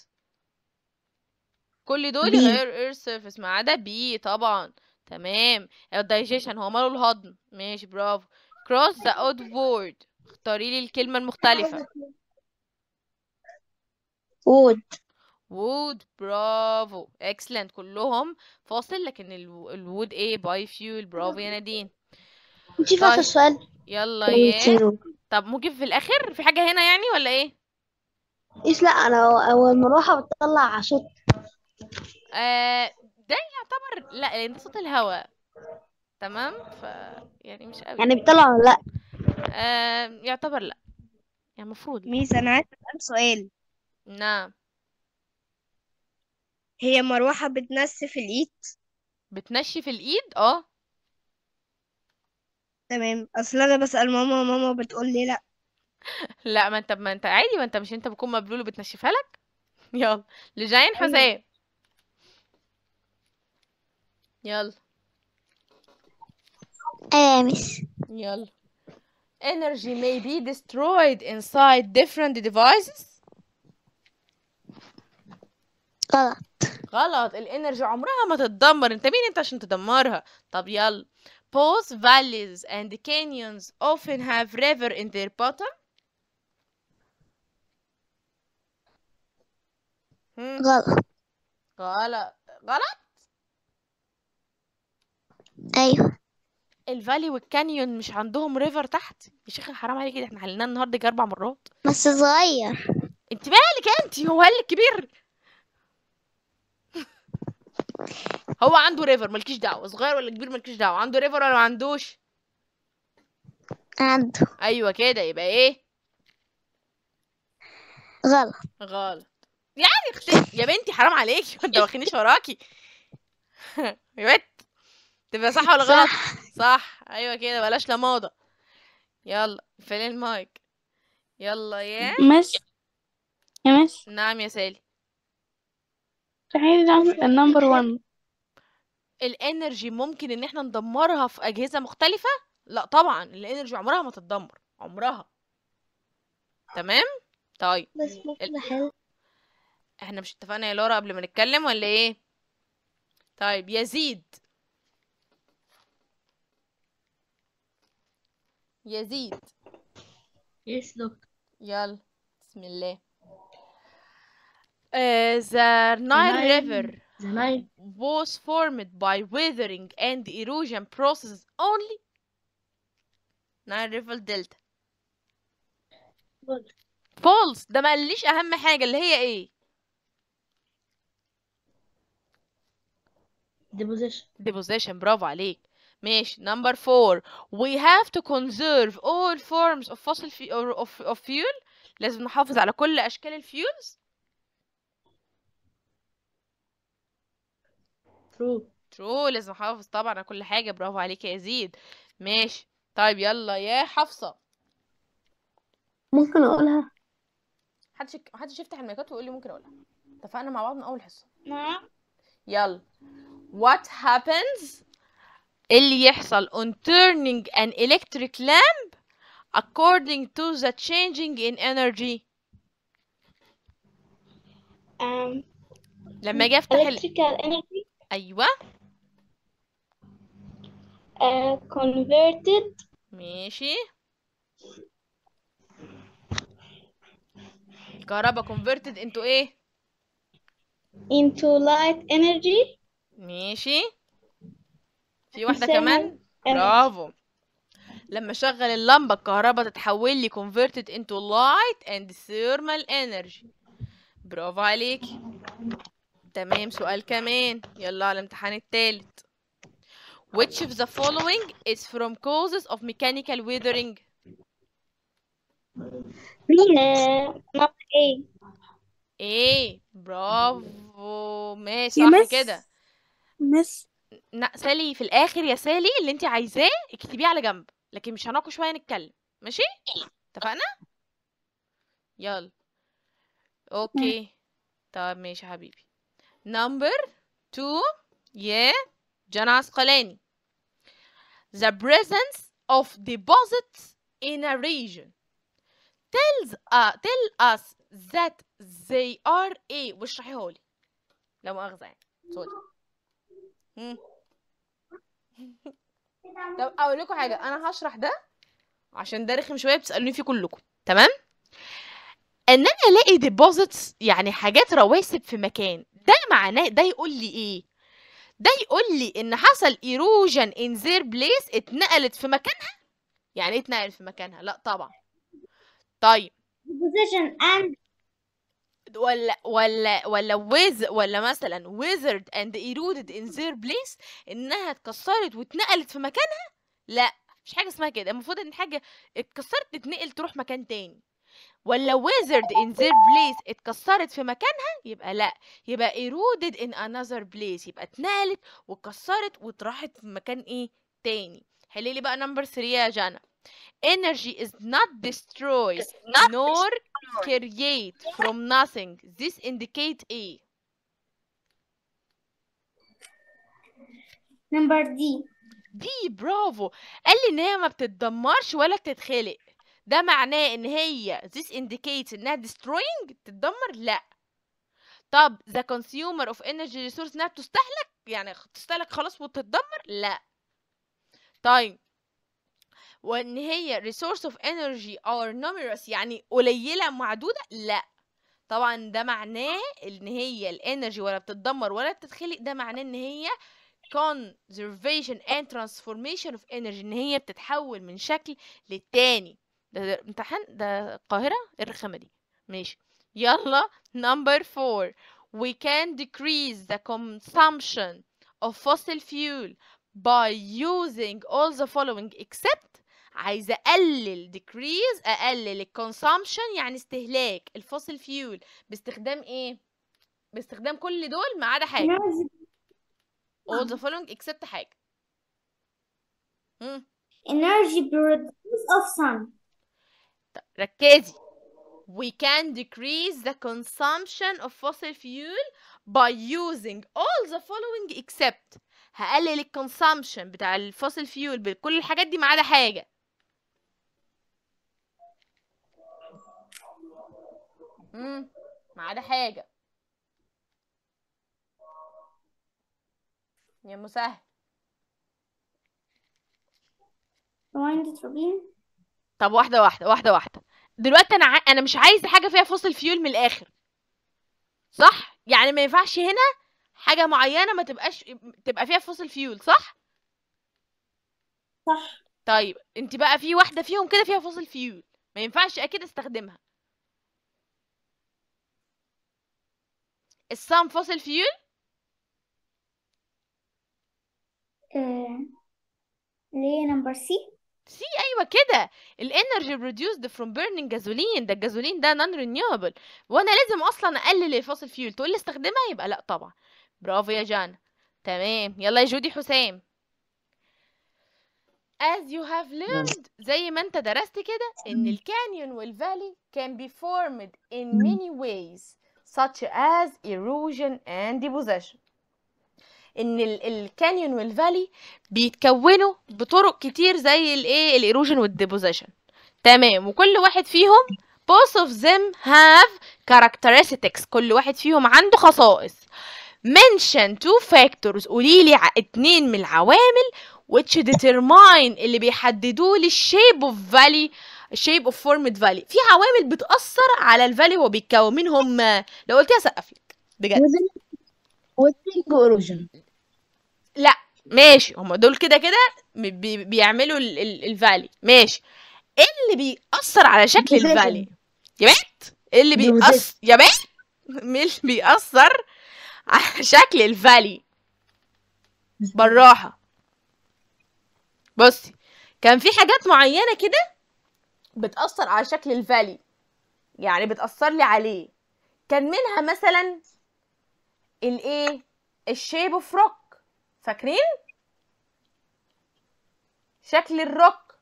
كل دول غير earth surface ما عدا بي طبعا. تمام. digestion هو ماله الهضم. ماشي برافو. cross the outward اختاري لي الكلمة المختلفة. wood wood برافو excellent. كلهم فاصل لكن الوود ايه باي فيول. برافو يا نادين انتي فاكرة السؤال. يلا يا طب ممكن في الاخر في حاجه هنا يعني ولا ايه؟ ايش لا انا اول ما اروح بتطلع صوت آه ده يعتبر لا لان صوت الهواء. تمام ف يعني مش قوي يعني بيطلع ولا لا؟ آه يعتبر لا يعني المفروض. ميس انا عايز اسال سؤال. نعم. هي مروحه بتنسف الايد؟ بتنشف الايد؟ اه تمام. اصل انا بسأل ماما، ماما بتقول لي لا. لا، ما انت ما انت عادي، ما انت مش انت بتكون مبلول وبتنشفها لك. يلا لجين ايوه. حسام، يلا آمس. يلا. Energy may be destroyed inside different devices. غلط. غلط. الانرجي عمرها ما تتدمر، انت مين انت عشان تدمرها؟ طب يلا. Both valleys and canyons often have river in their bottom. هم. غلط. غلط. غلط. ايوه. الفالي والكانيون مش عندهم ريفر تحت يا شيخ، حرام عليك كده، احنا حليناها النهارده يجي اربع مرات. بس صغير. انت مالك انت، هو قال لك كبير. هو عنده ريفر، مالكيش دعوه، صغير ولا كبير مالكيش دعوه، عنده ريفر ولا ما عندوش؟ عنده. ايوه كده، يبقى ايه؟ غلط. غلط يعني اختي يا بنتي، حرام عليكي، ما انت واخدنيش وراكي. يا بنت تبقى صح ولا غلط؟ صح. صح ايوه كده، بلاش لماضه. يلا فين المايك؟ يلا يا مس يا مس. نعم يا سالي. صحيح. النمبر واحد، الانرجي ممكن ان احنا ندمرها في اجهزه مختلفه؟ لا طبعا، الانرجي عمرها ما تتدمر، عمرها. تمام. طيب بس ممكن ال... احنا مش اتفقنا يا لورا قبل ما نتكلم ولا ايه؟ طيب يزيد. يزيد. يس دكتور. يلا بسم الله. Uh, the Nile River the Nile. was formed by weathering and erosion processes only. Nile River Delta. False. False. ده ما قاليش أهم حاجة اللي هي إيه؟ Deposition. Deposition. برافو عليك. ماشي. number four, we have to conserve all forms of fossil fuel, of, of fuel. لازم نحافظ على كل أشكال الفيولز. true. true. لازم نحافظ طبعا على كل حاجة. برافو عليك يا يزيد. ماشي. طيب يلا يا حفصة. ممكن أقولها؟ محدش محدش يفتح المايكات ويقول لي ممكن أقولها. اتفقنا مع بعض من أول حصة. نعم. يلا. what happens اللي يحصل on turning an electric lamp according to the changing in energy. um, لما اجي افتح electrical energy. ايوه. uh, converted. ماشي. كهرباء converted into ايه؟ into light energy. ماشي. في واحدة كمان. برافو. لما اشغل اللمبة الكهرباء تتحول لي converted into light and thermal energy. برافو عليكي. تمام. سؤال كمان يلا على الامتحان التالت. Which of the following is from causes of mechanical weathering؟ نمبر ايه؟ ايه. برافو. ماشي صح كده. مس سالي في الاخر يا سالي اللي انت عايزاه اكتبيه على جنب، لكن مش هناقش شويه نتكلم. ماشي اتفقنا؟ يلا اوكي. طب ماشي يا حبيبي. number two يا جنى عسقلاني. the presence of deposits in a region tells uh, tell us that they are a. واشرحيها لي لو مؤاخذه يعني. سوري. طب اقول لكم حاجه، انا هشرح ده عشان ده رخم شويه، بتسالوني فيه كلكم. تمام. ان انا الاقي ديبوزيتس يعني حاجات رواسب في مكان، ده معناه ده يقول لي ايه؟ ده يقول لي ان حصل ايروجن ان زير بليس، اتنقلت في مكانها. يعني ايه اتنقلت في مكانها؟ لا طبعا. طيب ديبوزيشن اند ولا ولا ولا ويز ولا مثلا ويزرد اند ايرودد ان ذير بليس، انها اتكسرت واتنقلت في مكانها. لا مش حاجه اسمها كده، المفروض ان حاجه اتكسرت تتنقل تروح مكان تاني. ولا withered in their place اتكسرت في مكانها يبقى لا، يبقى eroded in another place، يبقى اتنقلت واتكسرت واتراحت في مكان ايه تاني. حللي بقى نمبر ثلاثة يا جانا. Energy is not destroyed nor created from nothing. This indicate A. نمبر دي. دي برافو، قال لي ان هي ما بتتدمرش ولا بتتخلق، ده معناه ان هي this indicates انها destroying تتدمر؟ لا. طب the consumer of energy resource انها بتستهلك، يعني تستهلك خلاص وتتدمر؟ لا. طيب وان هي resource of energy are numerous يعني قليله معدوده؟ لا. طبعا ده معناه ان هي الانرجي ولا بتتدمر ولا بتتخلق، ده معناه ان هي conservation and transformation of energy، ان هي بتتحول من شكل للتاني. ده امتحان ده القاهره الرخامه دي. ماشي يلا number four. We can decrease the consumption of fossil fuel by using all the following except. عايزه اقلل decrease اقلل الكونسامشن يعني استهلاك الفوسيل فيول باستخدام ايه؟ باستخدام كل دول ما عدا حاجه all the following except حاجه امم energy produced of sun. طب ركزي we can decrease the consumption of fossil fuel by using all the following except. هقلل الكونسامشن بتاع الفوسيل فيول بكل الحاجات دي ما عدا حاجه. امم ما عدا حاجه يا مسهل. طب واحده واحده واحده واحده دلوقتي انا ع... انا مش عايزه حاجه فيها فوسيل فيول من الاخر صح، يعني ما ينفعش هنا حاجه معينه ما تبقاش تبقى فيها فوسيل فيول صح صح طيب انت بقى في واحده فيهم كده فيها فوسيل فيول ما ينفعش اكيد استخدمها. الصام فوسيل فيول ليه نمبر سي سي ايوه كده. الانرجي بروديوسد فروم بيرنينج جازولين، ده الجازولين ده نون رينيوبل وانا لازم اصلا اقلل الفوسيل فيول، تقول لي استخدمها يبقى لا طبعا. برافو يا جانا. تمام يلا يا جودي حسام. As you have learned زي ما انت درست كده ان الكانيون والفالي can be formed in many ways such as erosion and deposition. ان الكانيون والفالي بيتكونوا بطرق كتير زي الايه الايروجن والديبوزيشن. تمام وكل واحد فيهم both of them have characteristics، كل واحد فيهم عنده خصائص. mention two factors قوليلي اتنين من العوامل which determine اللي بيحددوا لي shape of valley shape of formed valley. في عوامل بتأثر على الفالي هو بيتكون منهم، لو قلتيها سقف لك بجد. ويدنج وايروجن لا ماشي هما دول كده كده بي بيعملوا ال ال الفالي ماشي. ايه اللي بيأثر على شكل الفالي يا بنت؟ ايه اللي بيأثر يا بنت؟ مين اللي بيأثر على شكل الفالي؟ بالراحه بصي كان في حاجات معينه كده بتأثر على شكل الفالي يعني بتأثر لي عليه، كان منها مثلا الايه الشيب اوف روك، فاكرين شكل الروك،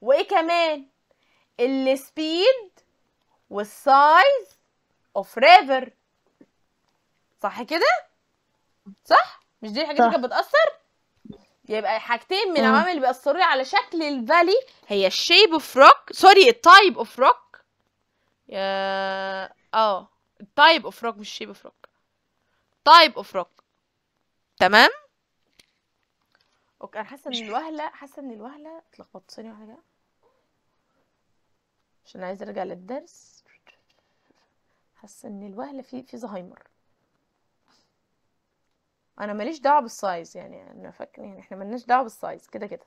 وايه كمان السبيد والسايز اوف ريفر صح كده صح؟ مش دي الحاجات اللي كانت بتأثر؟ يبقى حاجتين من العوامل اللي بيأثروا على شكل الفالي هي الشيب اوف روك سوري التايب اوف روك يا اه التايب اوف روك مش الشيب اوف روك تايب اوف روك. تمام اوكي انا حاسه ان الوهله حاسه ان الوهله اتلخبطت ثانيه واحده كده عشان عايزه ارجع للدرس. حاسه ان الوهله في في زهايمر. انا ماليش دعوه بالسايز يعني انا فاكره يعني احنا مالناش دعوه بالسايز كده كده.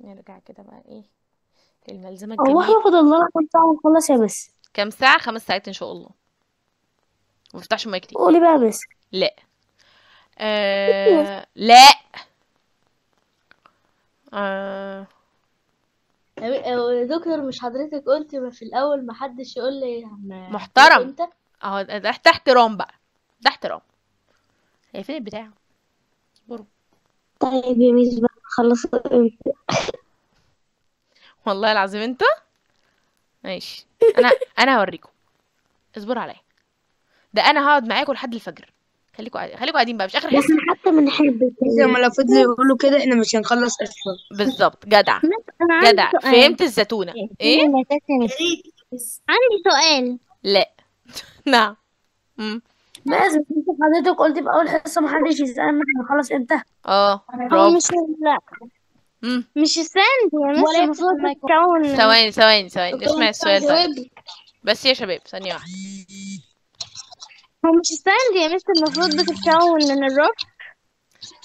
نرجع كده بقى ايه للملزمه الجديده. والله ياخد الله كام ساعه ونخلص يا بس. كام ساعه؟ خمس ساعات ان شاء الله. ما تفتحش مايك تاني قولي بقى بس. لا آه... لا آه... دكتور مش حضرتك قلتي ما في الاول محدش يقول لي ما- محترم. انت اهو ده ده احترام بقى، ده احترام. هي فين البتاع؟ اصبروا. طيب يا ميس بقى خلصت امتى؟ والله العظيم انت ماشي. انا انا هوريكم، اصبروا عليا. ده انا هقعد معاكم لحد الفجر. خليكم قاعدين، خليكم قاعدين بقى، مش اخر حصه. احنا حتى بنحب زي ما لو فضلوا يقولوا كده احنا مش هنخلص اصلا. بالظبط، جدع جدع، فهمت الزتونه ايه؟ عندي سؤال. لا نعم. امم بس انت حضرتك قلت في اول حصه محدش يسألنا احنا هنخلص امتى. اه برافو. مش لا امم مش السند يعني، مش المفروض تكون. ثواني ثواني ثواني، اسمع السؤال ده بس يا شباب، ثانيه واحده. هو مش الساند يا مستر المفروض بتتكون من الروك؟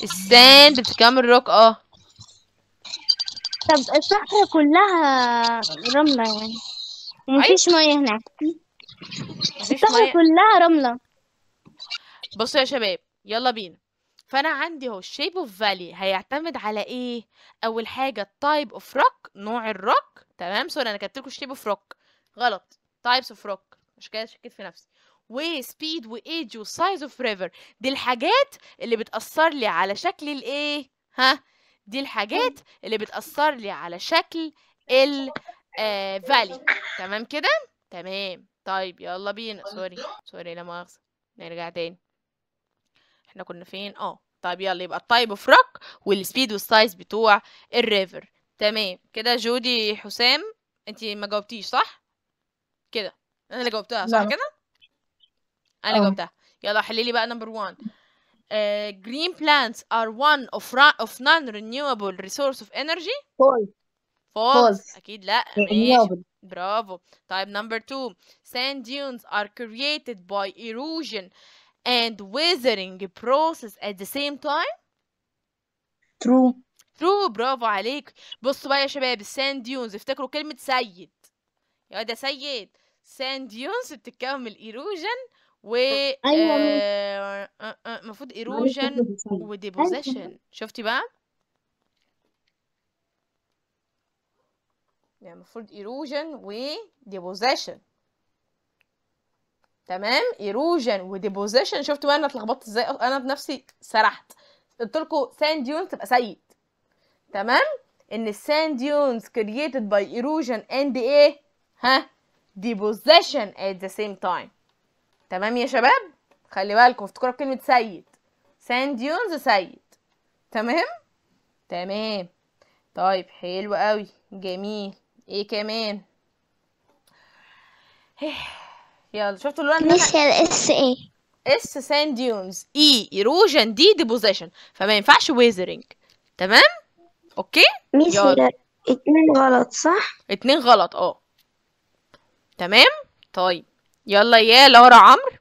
الساند بتتكون من الروك. اه طب الصحراء كلها رملة يعني، ومفيش مية هناك. الصحراء كلها رملة. بصوا يا شباب، يلا بينا. فأنا عندي اهو الشيب اوف فالي هيعتمد على إيه؟ أول حاجة التايب اوف روك، نوع الروك. تمام، سوري أنا كتبت لكم الشيب اوف روك غلط، تايبس اوف روك، عشان كده شكيت في نفسي. وسبيد وايدج وسايز اوف ريفر، دي الحاجات اللي بتأثر لي على شكل الايه؟ ها؟ دي الحاجات اللي بتأثر لي على شكل الفالي. تمام كده؟ تمام. طيب يلا بينا. سوري سوري لا مؤاخذة، نرجع تاني. احنا كنا فين؟ اه طيب يلا، يبقى التايب اوف روك والسبيد والسايز بتوع الريفر. تمام كده. جودي حسام انتي ما جاوبتيش صح؟ كده انا اللي جاوبتها صح كده؟ انا جاوبتها. يلا حلي لي بقى نمبر واحد. uh, green plants are one of of non-renewable resource of energy. false. false اكيد لا. renewable. برافو. طيب number two, sand dunes are created by erosion and weathering process at the same time. true. true برافو عليك. بصوا بقى يا شباب، sand dunes افتكروا كلمة سيد، يا ده سيد. sand dunes بتتكون erosion و ايوه المفروض ايروجن وديبوزيشن. شفتي بقى يعني المفروض ايروجن وديبوزيشن. تمام، ايروجن وديبوزيشن. شفتوا بقى انا اتلخبطت ازاي؟ انا بنفسي سرحت، قلت لكم ساند ديونز تبقى سيد. تمام، ان الساند ديونز كرييتد باي ايروجن اند ايه؟ ها ديبوزيشن ات ذا سيم تايم. تمام يا شباب، خلي بالكم افتكروا بكلمة سيد، ساند ديونز سيد. تمام تمام. طيب حلو قوي جميل. ايه كمان؟ يلا شفتوا اللون ده؟ اس ايه؟ اس ساند ديونز، اي ايروجن، دي ديبوزيشن، فما ينفعش ويزرنج. تمام اوكي. يلا اتنين غلط صح؟ اتنين غلط اه. تمام. طيب يلا يا لورا عمرو.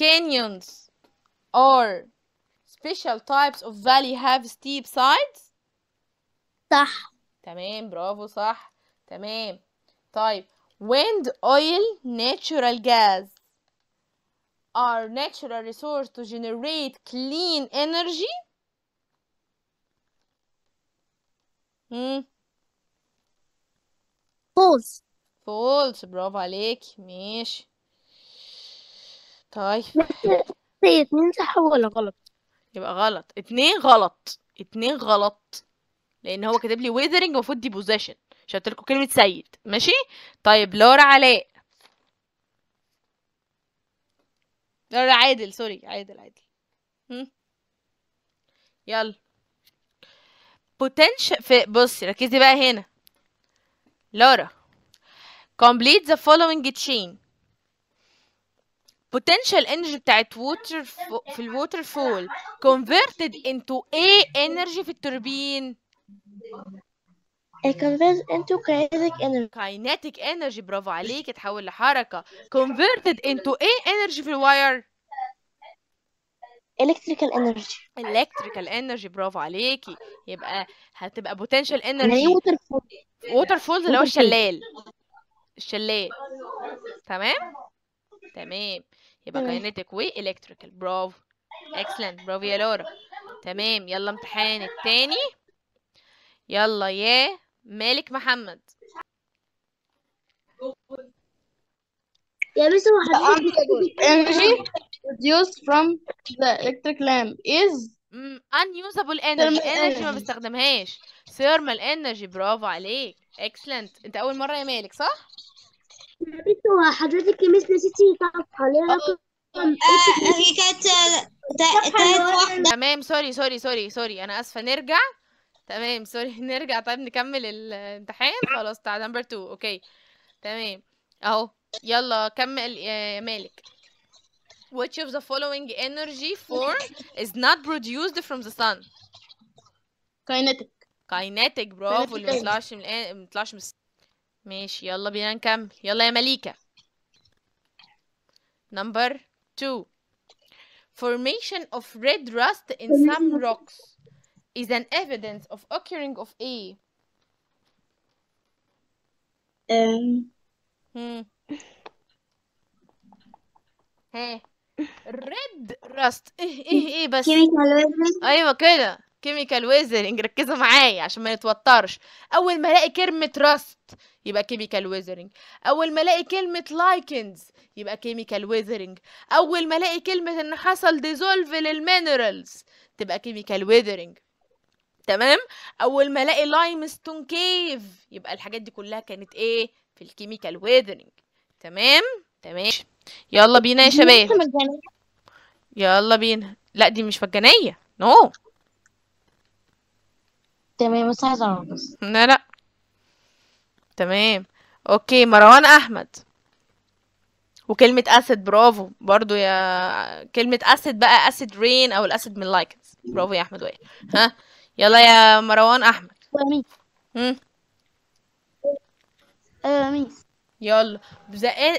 canyons are special types of valley have steep sides. صح. تمام برافو صح. تمام. طيب wind, oil, natural gas are natural resources to generate clean energy. امم false. فولس برافو عليك. ماشي. طيب اتنين صح ولا غلط؟ يبقى غلط. اتنين غلط، اتنين غلط، لان هو كاتب لي ويذرنج المفروض دي بوزيشن، عشان قلت لكم كلمه سيد. ماشي. طيب لورا علاء، لورا عادل، سوري عادل عادل. هم؟ يلا potential في، بصي ركزي بقى هنا لورا. complete the following chain. potential energy بتاعت water في ال waterfall converted into ايه energy في التوربين؟ converted into kinetic energy. kinetic energy برافو عليك، اتحول لحركة. converted into ايه energy في الواير؟ electrical energy. electrical energy برافو عليكي. يبقى هتبقى potential energy waterfall. waterfall اللي هو الشلال، الشلال. تمام تمام. يبقى كاينتيك والكتريكال. برافو اكسلنت، برافو يا لورا. تمام. يلا امتحان التاني. يلا يا مالك محمد. يا مستر محمد. Energy produced from the electric lamp is unusable energy. energy ما بستخدمهاش. thermal energy. برافو عليك. excellent. انت أول مرة يا مالك صح؟ يا مستر حضرتك يا مستر نسيتي صفحة ليه رقم؟ هي كانت تالت واحدة. تمام سوري سوري سوري سوري أنا آسفة نرجع. تمام سوري نرجع طيب نكمل الامتحان خلاص بتاع نمبر اتنين اوكي تمام اهو يلا كمل يا مالك. Which of the following energy form is not produced from the sun؟ kinetic kinetic برافو اللي ما طلعش من ما طلعش من ماشي يلا بينا نكمل يلا يا مليكة. Number two. Formation of red rust in some rocks is an evidence of occurring of A. Um. Hmm. ها red rust ايه ايه ايه بس chemical weathering. ايوه كده chemical weathering ركزوا معايا عشان ما نتوترش. اول ما الاقي كلمه rust يبقى chemical weathering. اول ما الاقي كلمه lichens يبقى chemical weathering. اول ما الاقي كلمه ان حصل dissolve للمينرالز تبقى chemical weathering. تمام اول ما الاقي limestone cave يبقى الحاجات دي كلها كانت ايه في الكيميكال ويذرنج. تمام تمام يلا بينا يا شباب يلا بينا. لا دي مش مجانيه نو no. تمام بس عايز اعرف بس لا لا تمام اوكي مروان احمد. وكلمه اسيد برافو برضو يا كلمه اسيد بقى اسيد رين او الاسيد من لايكنز برافو يا احمد وائل. ها يلا يا مروان احمد. امم ايوه ميس. يلا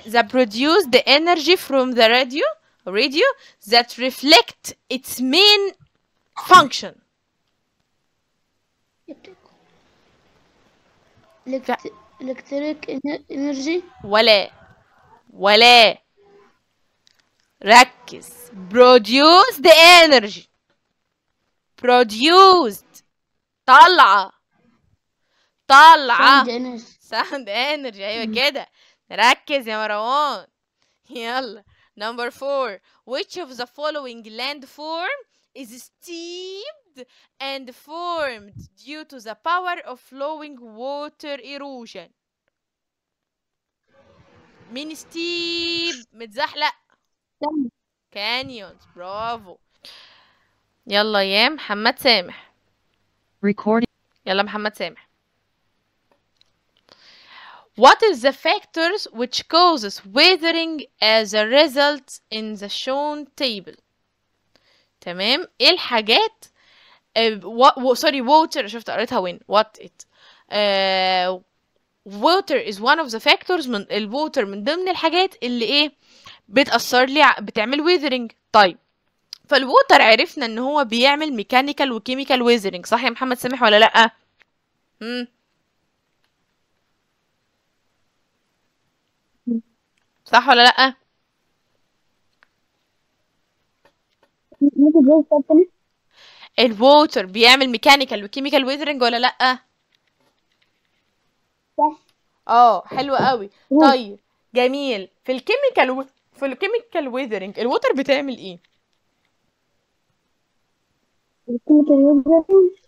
the produce the energy from the radio radio that reflect its main function. electric energy ولا ولا ركز produce the energy produced طالعه طالعه sound energy ايوه كده ركز يا مروان. يلا number four. Which of the following landform is steeped and formed due to the power of flowing water erosion؟ مين steep متزحلق؟ canyons برافو. يلا يا محمد سامح. recording يلا محمد سامح. What is the factors which causes weathering as a result in the shown table؟ تمام ايه الحاجات سوري water شفت قريتها وين what it uh, water is one of the factors من الووتر من ضمن الحاجات اللي ايه بتأثر لي بتعمل weathering. طيب فالووتر عرفنا ان هو بيعمل ميكانيكال وكيميكال ويذرنج صح يا محمد سامح ولا لأ؟ امم صح ولا لأ؟ الووتر بيعمل ميكانيكال وكيميكال ويذرنج ولا لأ؟ صح. اه حلو قوي. طيب جميل في الكيميكال و... في الكيميكال ويذرنج الووتر بتعمل ايه؟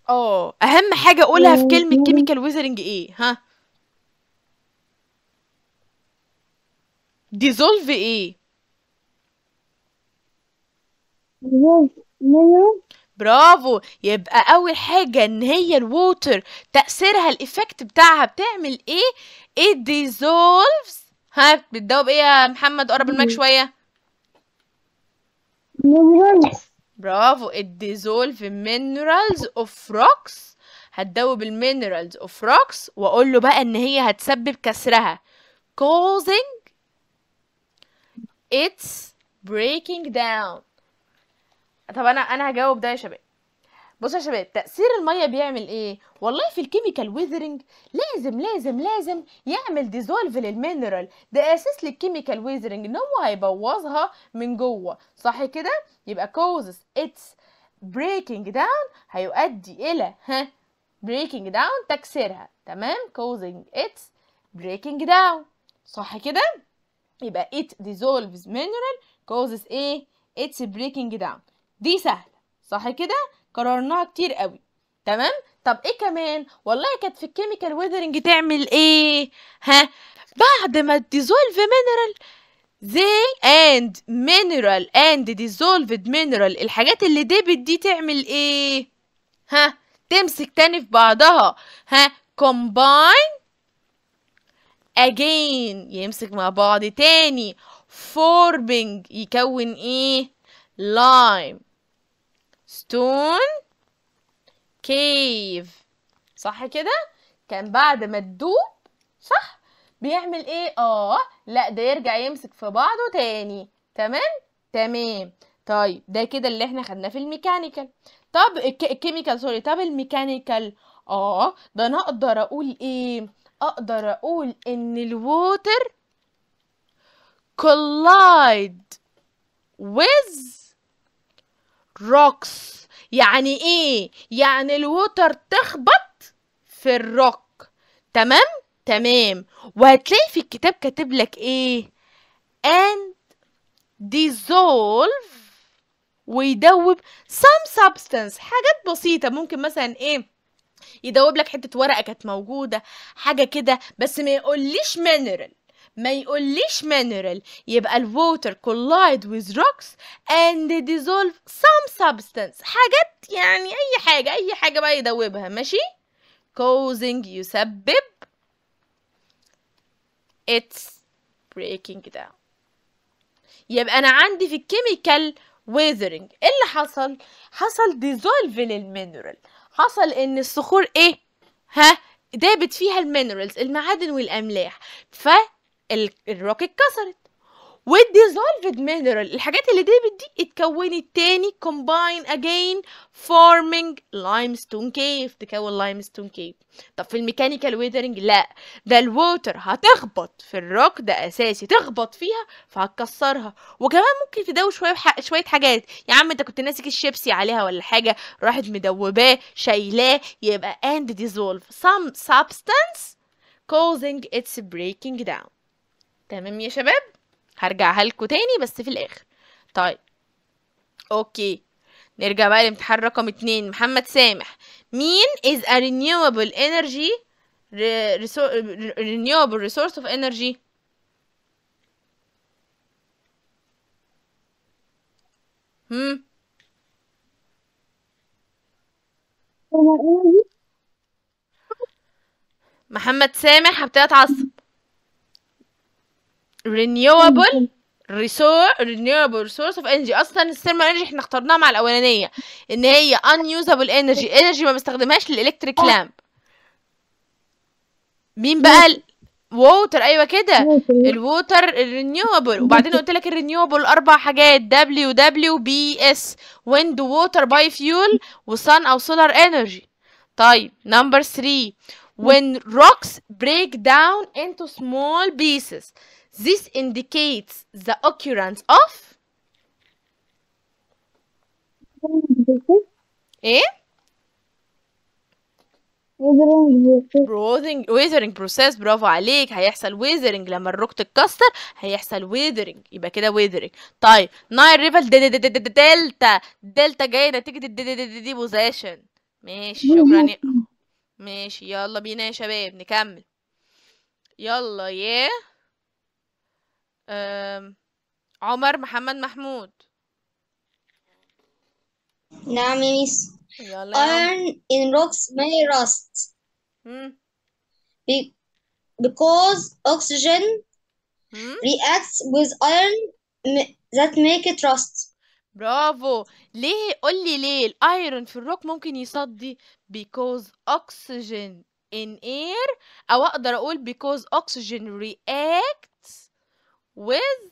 اه اهم حاجه اقولها في كلمه كيميكال ويذرنج ايه؟ ها ديزولف ايه؟ برافو. يبقى اول حاجه ان هي الووتر تاثيرها الايفكت بتاعها بتعمل ايه؟ ايه ديزولفز. ها بتدوب ايه يا محمد؟ قرب المايك شويه. برافو. الديزولف minerals of rocks هتدوب المينرالز اوف روكس واقول له بقى ان هي هتسبب كسرها causing its breaking down. طب انا انا هجاوب ده يا شباب. بصوا يا شباب تأثير الميه بيعمل ايه؟ والله في الكيميكال ويذرنج لازم لازم لازم يعمل ديزولف للمينرال، ده اساس للكيميكال ويذرنج ان هو هيبوظها من جوه، صح كده؟ يبقى causes its breaking down هيؤدي الى ها breaking down تكسيرها. تمام؟ causing its breaking down. صح كده؟ يبقى it dissolves mineral causes ايه؟ its breaking down. دي سهلة صح كده؟ قررناها كتير قوي. تمام؟ طب ايه كمان؟ والله كانت في الكيميكال ويذرنج تعمل ايه؟ ها؟ بعد ما dissolve mineral they and mineral and dissolved mineral الحاجات اللي دبت دي تعمل ايه؟ ها؟ تمسك تاني في بعضها. ها؟ combine again يمسك مع بعض تاني. forming يكون ايه؟ lime stone cave. صح كده؟ كان بعد ما تدوب صح؟ بيعمل ايه؟ اه لا ده يرجع يمسك في بعضه تاني. تمام؟ تمام. طيب ده كده اللي احنا خدناه في الميكانيكال. طب الكيميكال سوري. طب الميكانيكال اه ده انا اقدر اقول ايه؟ اقدر اقول ان الووتر collide with rocks. يعني ايه؟ يعني الووتر تخبط في الروك. تمام؟ تمام. وهتلاقي في الكتاب كاتب لك ايه؟ and dissolve ويدوب some substance حاجات بسيطة. ممكن مثلا ايه؟ يدوب لك حتة ورقة كانت موجودة حاجة كده، بس ما يقوليش mineral ما يقوليش mineral. يبقى ال water collide with rocks and dissolve some substance حاجات يعني أي حاجة أي حاجة بقى يدوبها. ماشي؟ causing يسبب it's breaking down. يبقى أنا عندي في الكيميكال ويذرنج إيه اللي حصل؟ حصل dissolve للمينرال، حصل إن الصخور إيه؟ ها؟ دابت فيها المينرالز المعادن والأملاح، ف الروك اتكسرت. والديزولفد مينرال الحاجات اللي دابت دي اتكونت تاني combine again forming limestone cave تكون limestone cave. طب في الميكانيكال ويذرنج لا، ده الووتر هتخبط في الروك ده اساسي تخبط فيها فهتكسرها. وكمان ممكن تدوب شويه شويه حاجات. يا عم انت كنت ناسك الشيبسي عليها ولا حاجه راحت مدوباه شايلاه. يبقى and dissolve some substance causing its breaking down. تمام يا شباب؟ هرجعها لكم تاني بس في الاخر. طيب اوكي نرجع بقى لامتحان رقم اتنين. محمد سامح مين is a renewable energy renewable resource of energy. هم محمد سامح هبتدي اتعصب. renewable resource renewable source of energy. اصلا الثيرمال انرجي احنا اخترناها مع الاولانيه ان هي unusable energy energy ما بستخدمهاش للالكتريك لامب. مين بقى؟ ووتر. ايوه كده الووتر الرينيوبل. وبعدين قلت لك الرينيوبل اربع حاجات دبليو دبليو بي اس ويند ووتر باي فيول وصن او سولار انرجي. طيب نمبر ثلاثة when rocks break down into small pieces this indicates the occurrence of ايه weathering weathering process. برافو عليك. هيحصل weathering لما الروك تتكسر هيحصل weathering. يبقى كده weathering. طيب نايل ريفر دلتا دلتا جايه نتيجه الديبوزيشن. ماشي شكرا. ماشي يلا بينا يا شباب نكمل. يلا يا عمر محمد محمود. نعم يا ميس. يلا iron in rocks may rust because oxygen reacts with iron that make it rust. برافو. ليه؟ قول لي ليه الايرون في الروك ممكن يصدي؟ because oxygen in air او اقدر اقول because oxygen reacts with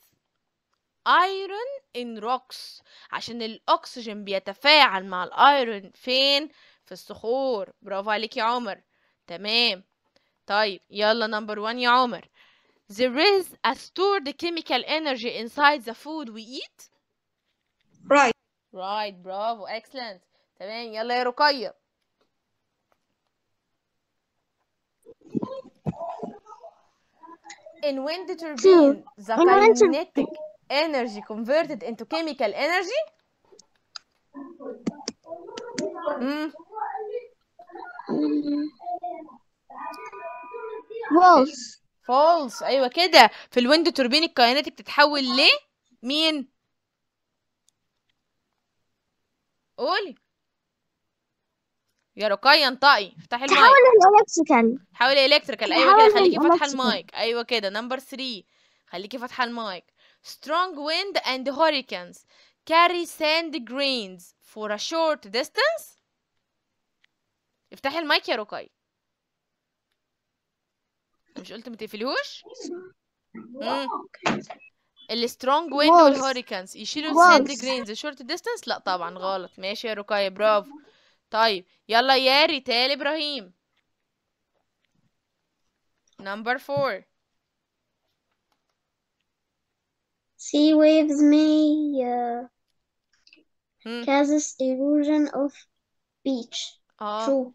iron in rocks عشان الاكسجين بيتفاعل مع الايرون فين؟ في الصخور. برافو عليك يا عمر. تمام. طيب يلا نمبر واحد يا عمر. there is a stored chemical energy inside the food we eat. Right. Right. برافو. Excellent. تمام. يلا يا رقية. in wind turbine, the kinetic energy converted into chemical energy. Mm. False. False. أيوة كده. في الويند توربين الكايناتيك تتحول ليه؟ مين؟ قولي يا رقية انطقي. افتحي المايك. تحول الإلكتريكال. تحول الإلكتريكال. أيوة كده. خليكي فاتحة المايك. أيوة كده. نمبر ثلاثة. خليكي فاتحة المايك. Strong wind and hurricanes carry sand grains for a short distance. افتحي المايك يا رقية. مش قلت ما تقفليهوش؟ السترونج ويند والهوريكانز يشيلوا الساند جرينز شورت ديستانس؟ لا طبعا غلط. ماشي يا رقية برافو. طيب يلا يا ريتال ابراهيم. نمبر فور. Sea waves may uh, hmm. causes erosion of beach. آه. True.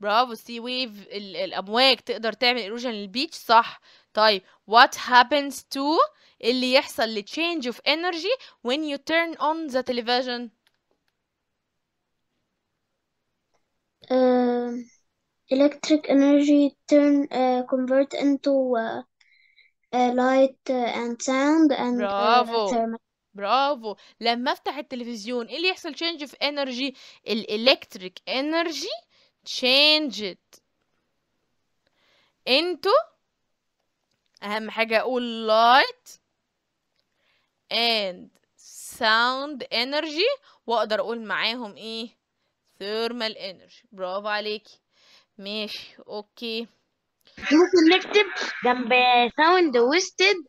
برافو. سي ويف الامواج تقدر تعمل ايروجن للبيتش صح. طيب what happens to اللي يحصل ل change of energy when you turn on the television. uh, electric energy turn uh, convert into uh, uh, light uh, and sound and برافو. Uh, برافو. لما افتح التلفزيون ايه اللي يحصل change of energy؟ الالكتريك energy change it into أهم حاجة أقول light and sound energy وأقدر أقول معاهم إيه thermal energy. برافو عليكي. ماشي أوكي. ممكن نكتب جنب sound wasted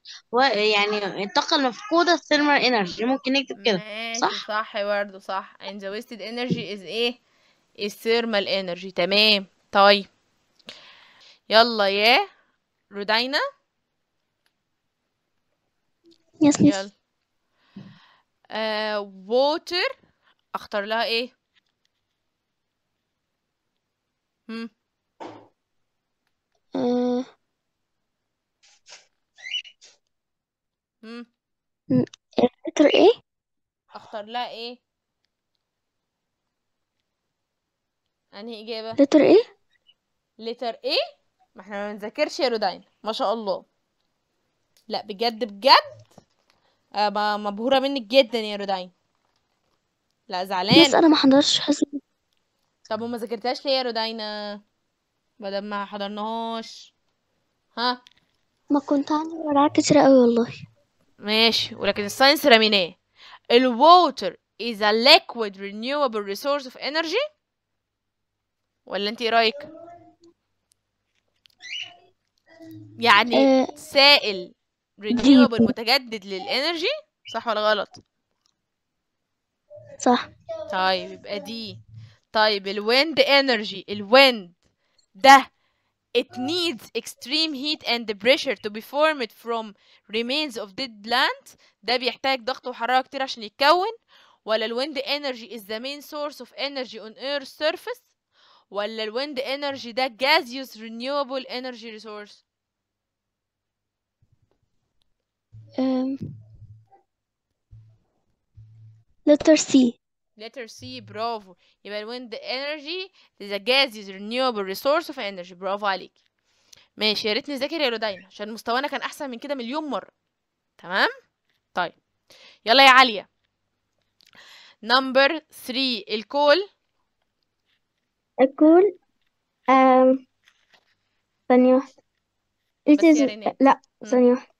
يعني الطاقة المفقودة thermal energy. ممكن نكتب كده صح؟ صح برضه صح. and the wasted energy is إيه؟ الثيرمال انرجي. تمام. طيب يلا يا رودينا. يس يلا. آه، ووتر اختار لها ايه؟ هم هم ووتر ايه؟ اختار لها ايه؟ أنهي إجابة؟ لتر إيه؟ لتر إيه؟ ما إحنا ما بنذاكرش يا رودين ما شاء الله. لأ بجد بجد أبقى مبهورة منك جدا يا رودين. لأ زعلانة بس أنا ما حضرتش حصة. طب وما ذاكرتهاش ليه يا رودينا؟ بدل ما حضرناهاش. ها؟ ما كنت عندي ورقات كتير أوي والله. ماشي ولكن الساينس رميناه. الووتر is a liquid renewable resource of energy. ولا انت ايه رايك؟ يعني أه سائل رينيوبل متجدد للانرجي صح ولا غلط؟ صح. طيب يبقى دي. طيب الويند انرجي الويند ده it needs extreme heat and pressure to be formed from remains of dead plants. ده بيحتاج ضغط وحراره كتير عشان يتكون. ولا الويند انرجي is the main source of energy on earth's surface. ولا الويند انرجي ده gaseous renewable energy resource. um, letter C. letter C برافو. يبقى الويند انرجي is a gaseous renewable resource of energy. برافو عليك. ماشي يا ريتني ذاكر يا رودينا عشان مستوانا كان احسن من كده مليون مره. تمام. طيب يلا يا عاليه. نمبر ثلاثة. الكول. أقول أم ثانية واحدة. It is لا ثانية واحدة.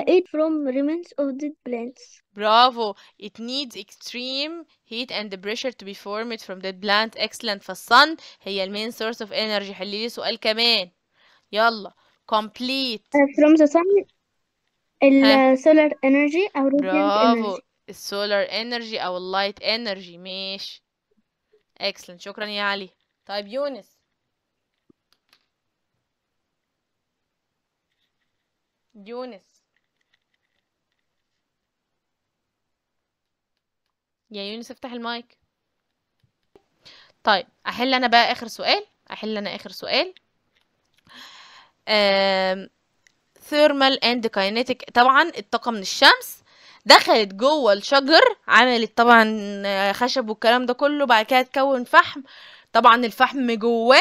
It from remains of dead plants. برافو. It needs extreme heat and pressure to be formed from dead plants. Excellent. فالصن هي المين source of energy. حللي سؤال كمان يلا. Complete. From the sun ال solar energy أو radiant energy. السولار انرجي او اللايت انرجي. ماشي اكسلنت. شكرا يا علي. طيب يونس. يونس يا يونس افتح المايك. طيب احل انا بقى اخر سؤال. احل انا اخر سؤال. ثيرمال اند كاينيتيك. طبعا الطاقه من الشمس دخلت جوه الشجر، عملت طبعا خشب والكلام ده كله، بعد كده تكون فحم. طبعا الفحم جواه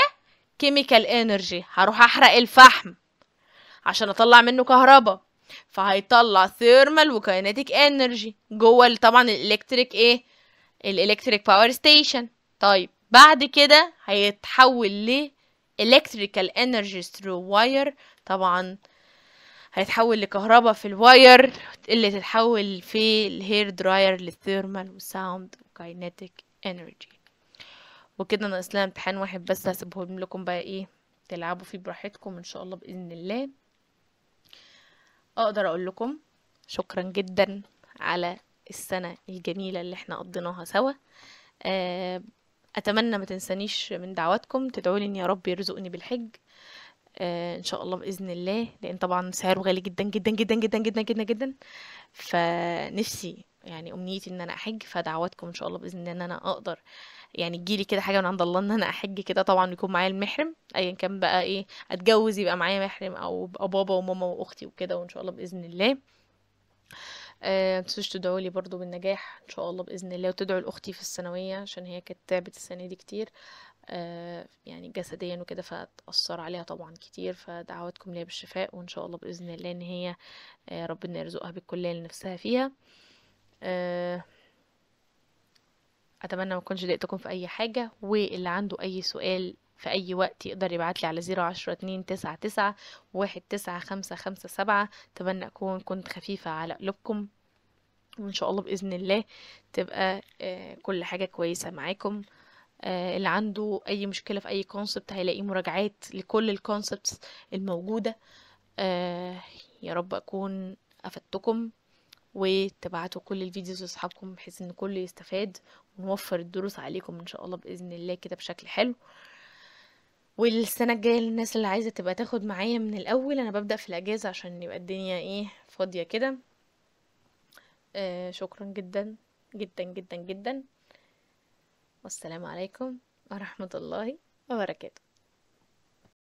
كيميكال انرجي، هروح احرق الفحم عشان اطلع منه كهرباء، فهيطلع ثيرمال وكاينيتيك انرجي جوه طبعا الالكتريك ايه الالكتريك باور ستيشن. طيب بعد كده هيتحول ل electrical energy through wire، طبعا هيتحول لكهرباء في الواير اللي تتحول في الهير دراير للثيرمال وساوند وكاينيتيك انرجي. وكده ناقص لنا امتحان واحد بس، هسيبهم لكم بقى ايه تلعبوا فيه براحتكم ان شاء الله باذن الله. اقدر اقول لكم شكرا جدا على السنه الجميله اللي احنا قضيناها سوا. اتمنى ما تنسانيش من دعواتكم، تدعولي يا رب يرزقني بالحج آه ان شاء الله باذن الله، لان طبعا سعره غالي جدا جدا جدا جدا جدا جدا جدا. فنفسي يعني امنيتي ان انا احج، فدعواتكم ان شاء الله باذن الله ان انا اقدر يعني تجيلي كده حاجه من عند الله ان انا احج كده. طبعا يكون معايا المحرم ايا كان بقى ايه، اتجوز يبقى معايا محرم او بابا وماما واختي وكده، وان شاء الله باذن الله. أه متنسوش تدعوا لي برضو بالنجاح ان شاء الله باذن الله، وتدعوا لاختي في الثانويه عشان هي كانت تعبت السنه دي كتير أه يعني جسديا وكده، فتاثر عليها طبعا كتير، فدعواتكم ليها بالشفاء وان شاء الله باذن الله ان هي أه ربنا يرزقها بالكليه اللي نفسها فيها. أه اتمنى ما اكونش ضايقتكم في اي حاجه، واللي عنده اي سؤال في اي وقت يقدر يبعت لي على صفر عشرة اتنين تسعة تسعة واحد تسعة خمسة خمسة سبعة. اتمنى اكون كنت خفيفه على قلوبكم، وان شاء الله باذن الله تبقى كل حاجه كويسه معاكم. اللي عنده اي مشكله في اي كونسبت هيلاقي مراجعات لكل الكونسبتس الموجوده. يا رب اكون افدتكم، وتبعتوا كل الفيديوز لاصحابكم بحيث ان كله يستفاد، ونوفر الدروس عليكم ان شاء الله باذن الله كده بشكل حلو. والسنه الجايه للناس اللي عايزه تبقى تاخد معايا من الاول، انا ببدا في الاجازه عشان يبقى الدنيا ايه فاضيه كده. آه شكرا جدا جدا جدا جدا، والسلام عليكم ورحمه الله وبركاته.